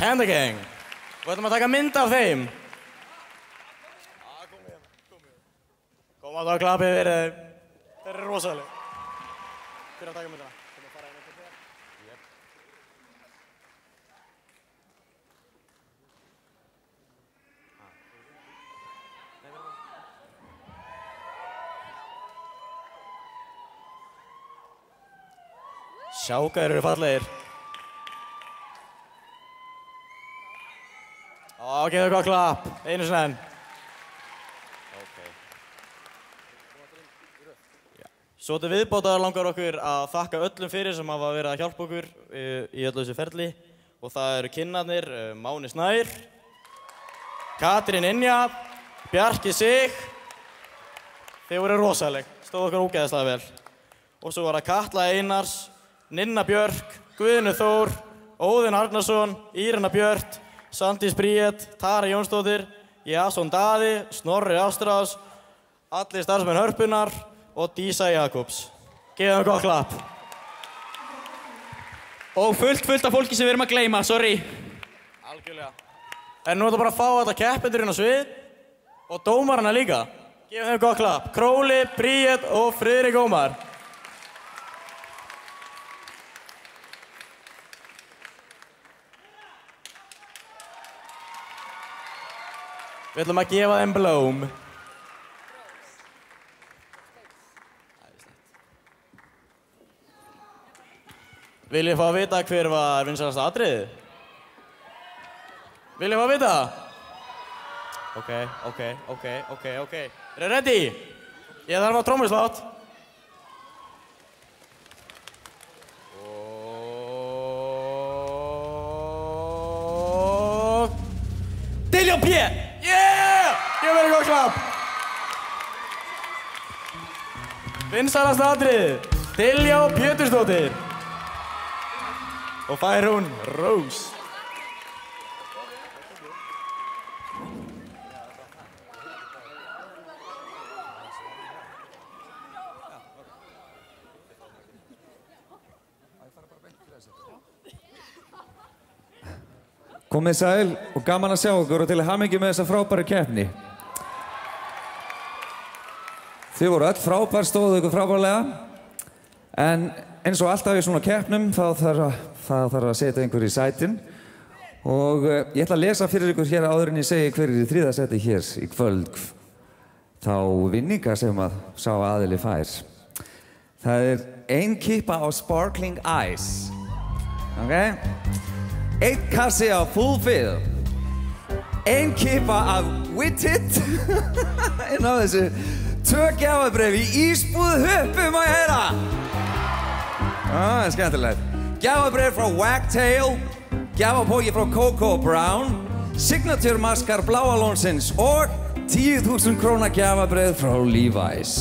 Panda Gang. Við ætlum að taka mynd af þeim. Koma þá að klappið fyrir þeim. Þeir eru rosaleg. Fyrir að taka myndina. Sjákæður eru fallegir. Ó, getur gott klapp. Einu sinni enn. Svo til viðbótar langar okkur að þakka öllum fyrir sem hafa verið að hjálpa okkur í öllu þessu ferli. Og það eru kynnarnir Máni Snær, Katrín Ynja, Bjarki Sig. Þeir voru rosaleg. Stóðu okkur ógeðslega vel. Og svo var það Katla Einars, Ninna Björk, Guðinu Þór, Óðinn Arnarsson, Írina Björt, Sandís Bríet, Tara Jónsdóttir, Jason Daði, Snorri Ástrás, allir starfsmenn Hörpunar og Dísa Jakobs. Geðum gott klapp. Og fullt af fólki sem við erum að gleyma, sorry. Algjörlega. En nú ætla bara að fá þetta keppendurinn á svið og dómarana líka. Geðum þeim gott klapp. Króli, Bríet og Friðrik Ómar. Við ætlum að gefa þeim blóm. Vil ég fá að vita hver var vinsælasta atriðið? Vil ég fá að vita? Ok. Eru ready? Ég þarf að trommuslátt. Og... Dilljó P! Ég verði góð klapp. Vinsælast atrið, Dilljá Pétursdóttir. Og fær hún rós. Komið sæl og gaman að sjá okkur og til að hamingi með þessa frábæri keppni. Þið voru öll frábær, stóðu ykkur frábærlega. En eins og alltaf í svona keppnum þá þarf að setja einhver í sætin. Og ég ætla að lesa fyrir ykkur hér áður en ég segi hver er í þriðja sæti hér í kvöld. Þá vinninga sem að sá aðili fær. Það er ein kippa á Sparkling Ice. Ok? Eitt kassi af Fulfill, ein kippa af Wittit, einn á þessu, 2 gjafabref í Ísbúð Höppum að heyra. Það er skemmtilegt. Gjafabref frá Wagtail, gjafapóki frá Coco Brown, signature maskar bláa lónsins og 10.000 króna gjafabreið frá Levi's.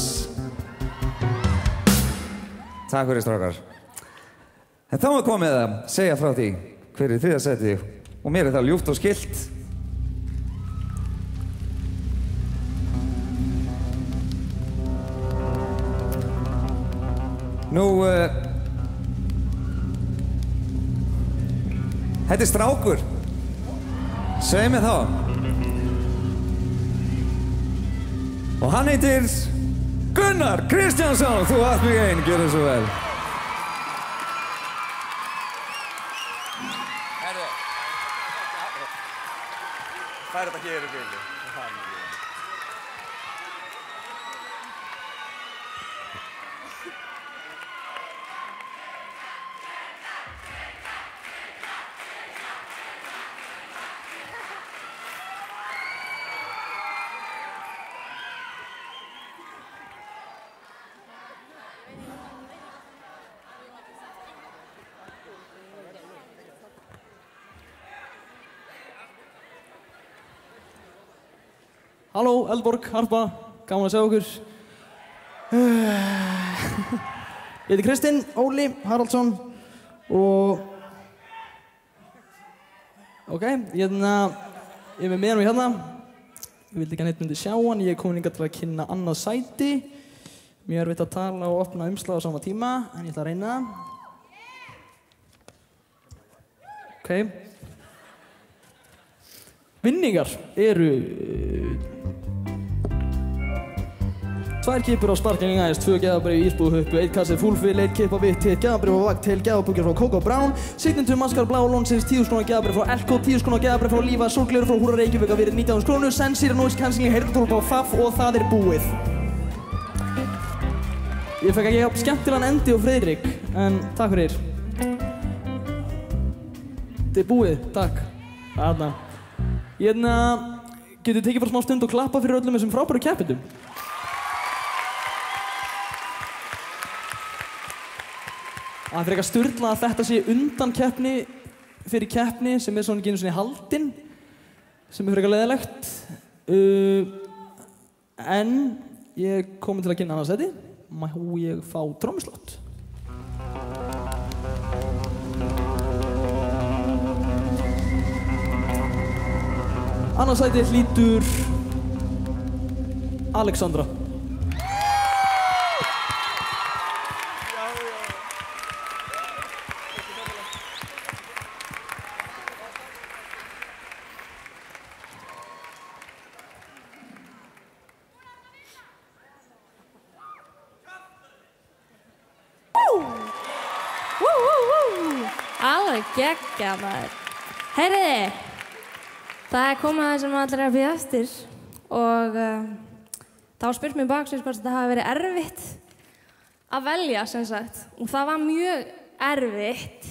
Takk fyrir strákar. En þá er komið að segja frá því hver er þriðja sæti og mér er það ljúft og skylt. Nú, þetta er strákur, segið mér þá. Og hann heitir Gunnar Kristjánsson, þú átt mig einn, gjörðu svo vel. Herðu, hvað er þetta að gera fyrir? Halló, Eldborg, Hörpa, gaman að sjá okkur. Ég heiti Kristinn Óli Haraldsson og... Ok, ég er með mér og hérna. Ég vildi ekki að neitt myndi sjá hann, ég er komin yngar til að kynna annað sæti. Mér er veit að tala og opna umslag á sama tíma, en ég ætla að reyna. Ok. Vinningar eru... Tvær kipur á sparkling aðeins, 2 gæðabrið í ílbúðu höppu, 1 kassið fúlfyll, 1 kipa vitt, 1 gæðabrið á vakt, 1 gæðabúkir frá Coco Brown, signindu maskar blá lónsins, 10.000 gæðabrið frá Elko, 10.000 gæðabrið frá Lífa, sorglegur frá Húra Reykjavík að verið 19.000 krónu, sensir, noise cancelling, heyrðartólpa á FAF og það er búið. Ég fekk ekki hjá skemmtilegan Endi og Friðrik, en takk fyrir. Þetta er búið, takk. Þarna. Hérna, getur tekið bara smá stund og klappa fyrir öllum þessum frábæru keppendum. Það fyrir eitthvað sturla að þetta sé undan keppni fyrir keppni sem er svona ekki einu svona í haldinn, sem er fyrir eitthvað leiðilegt. En ég er komin til að kynna annars þetta. Má ég fá trommuslott? Annarsæti hlýtur Alexandra. Alveg geggja maður. Heyriði, það er komið það sem allir að býða eftir og þá spurt mér baksins hvort þetta hafi verið erfitt að velja sem sagt og það var mjög erfitt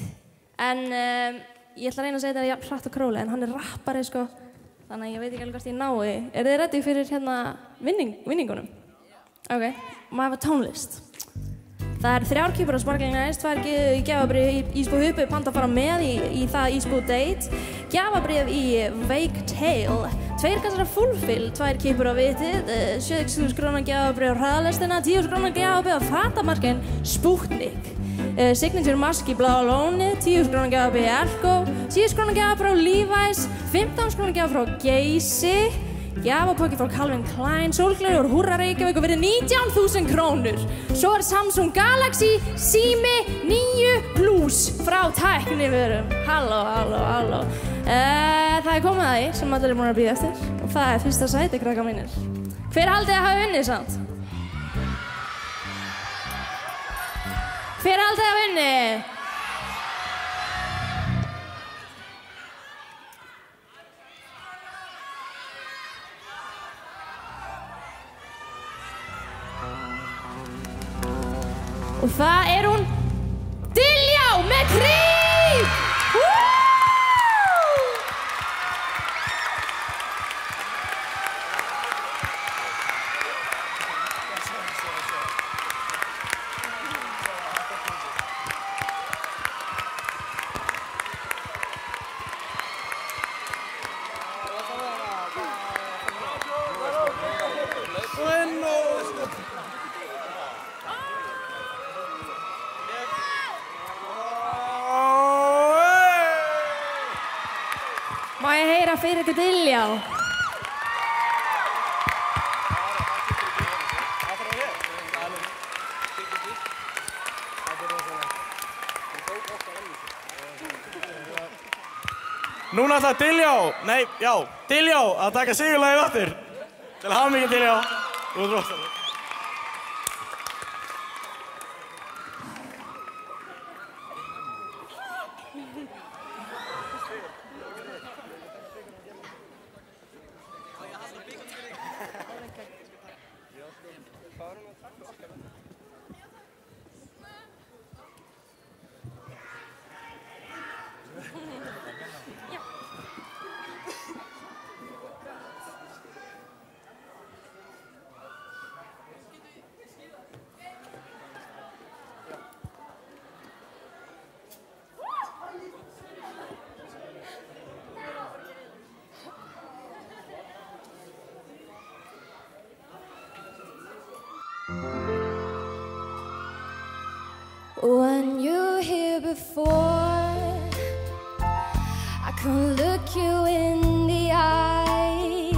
en ég ætla að reyna að segja þetta jafn hratt og króla en hann er rappari sko þannig að ég veit ekki alveg hvort ég nái. Er þið ready fyrir hérna vinningunum? Ok, maður hafa tónlist. Það eru 3 kýpur á sparkling aðeins, 2 gjafabrið í ísbúð huppu, panta að fara með í það ísbúð date, gjafabrið í Wake Tale, 2 kassar af fullfill, 2 kýpur á vitið, 7.000 krónar gjafabrið á hraðalestina, 10.000 krónar gjafabrið á fatamarkin Sputnik, signature mask í bláa lóni, 10.000 krónar gjafabrið í Elko, 10.000 krónar gjafabrið á Levi's, 15.000 krónar gjafabrið á Geysi, gjafapóki frá Calvin Klein, sólglegur, Húrra Reykjavík og verið 19.000 krónur. Svo er Samsung Galaxy Simi 9 Plus frá tæknivörum. Halló, halló, halló. Það er komið að því sem allir er búin að býða eftir og það er fyrsta sæti, krakka mínir. Hver haldið að hafa unnið samt? Hver haldið að hafa unnið? Og það er hún Diljá með krýp! bara Friðrik Ómar Hjörleifsson. Núna ætlaði Diljá að taka sigurlagið aftur. Til hafa mikið Diljá. Þú ert rosalega. When you were here before, I couldn't look you in the eye.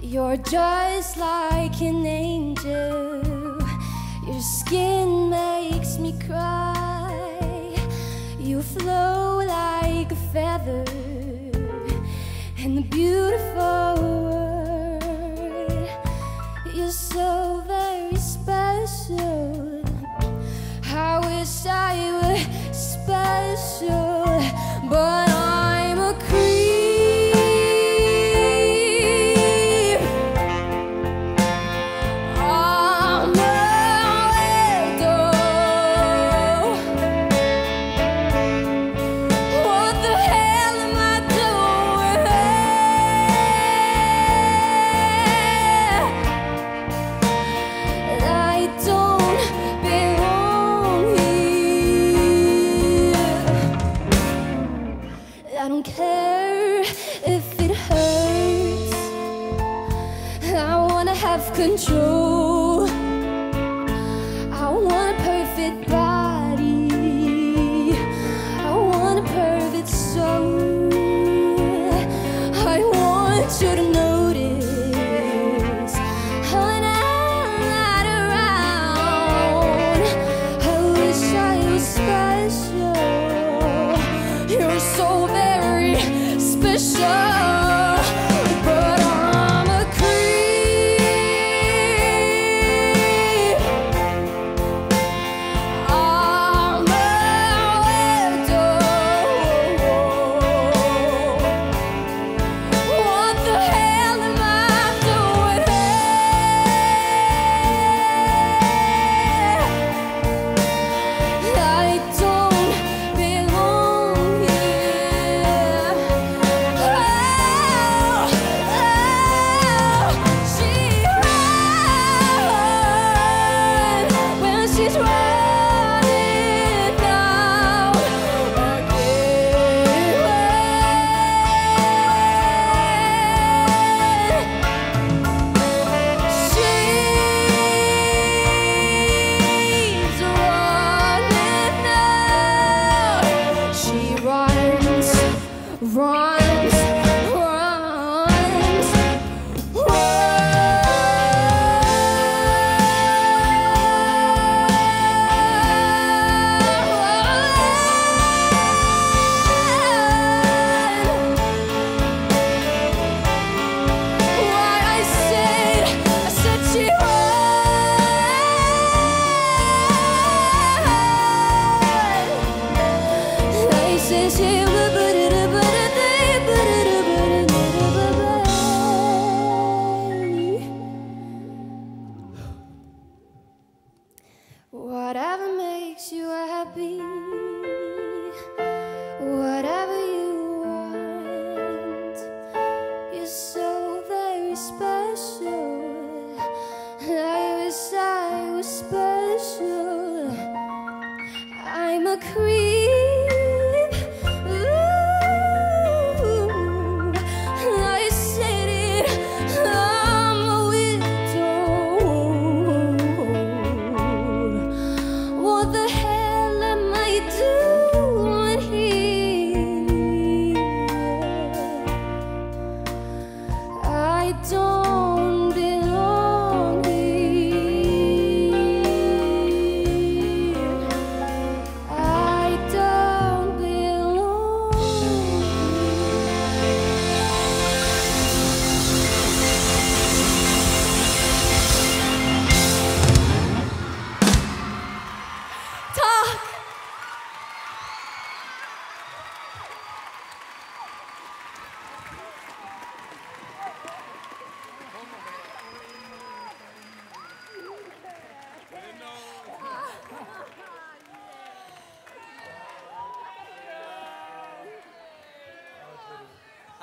You're just like an angel. Your skin makes me cry. You flow like a feather in the beautiful world. You're so very special. I wish I were special, but I'm a creep. I'm a widow. What the hell am I doing? I don't belong. I don't care if it hurts. I wanna have control. I want a perfect body. I want a perfect soul. I want you to notice when I'm not around. I wish I was special. You're so bad. Special.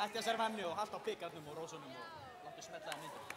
ætti að sér venni og halda á pikarnum og rósunum og láttu smetlaða myndir.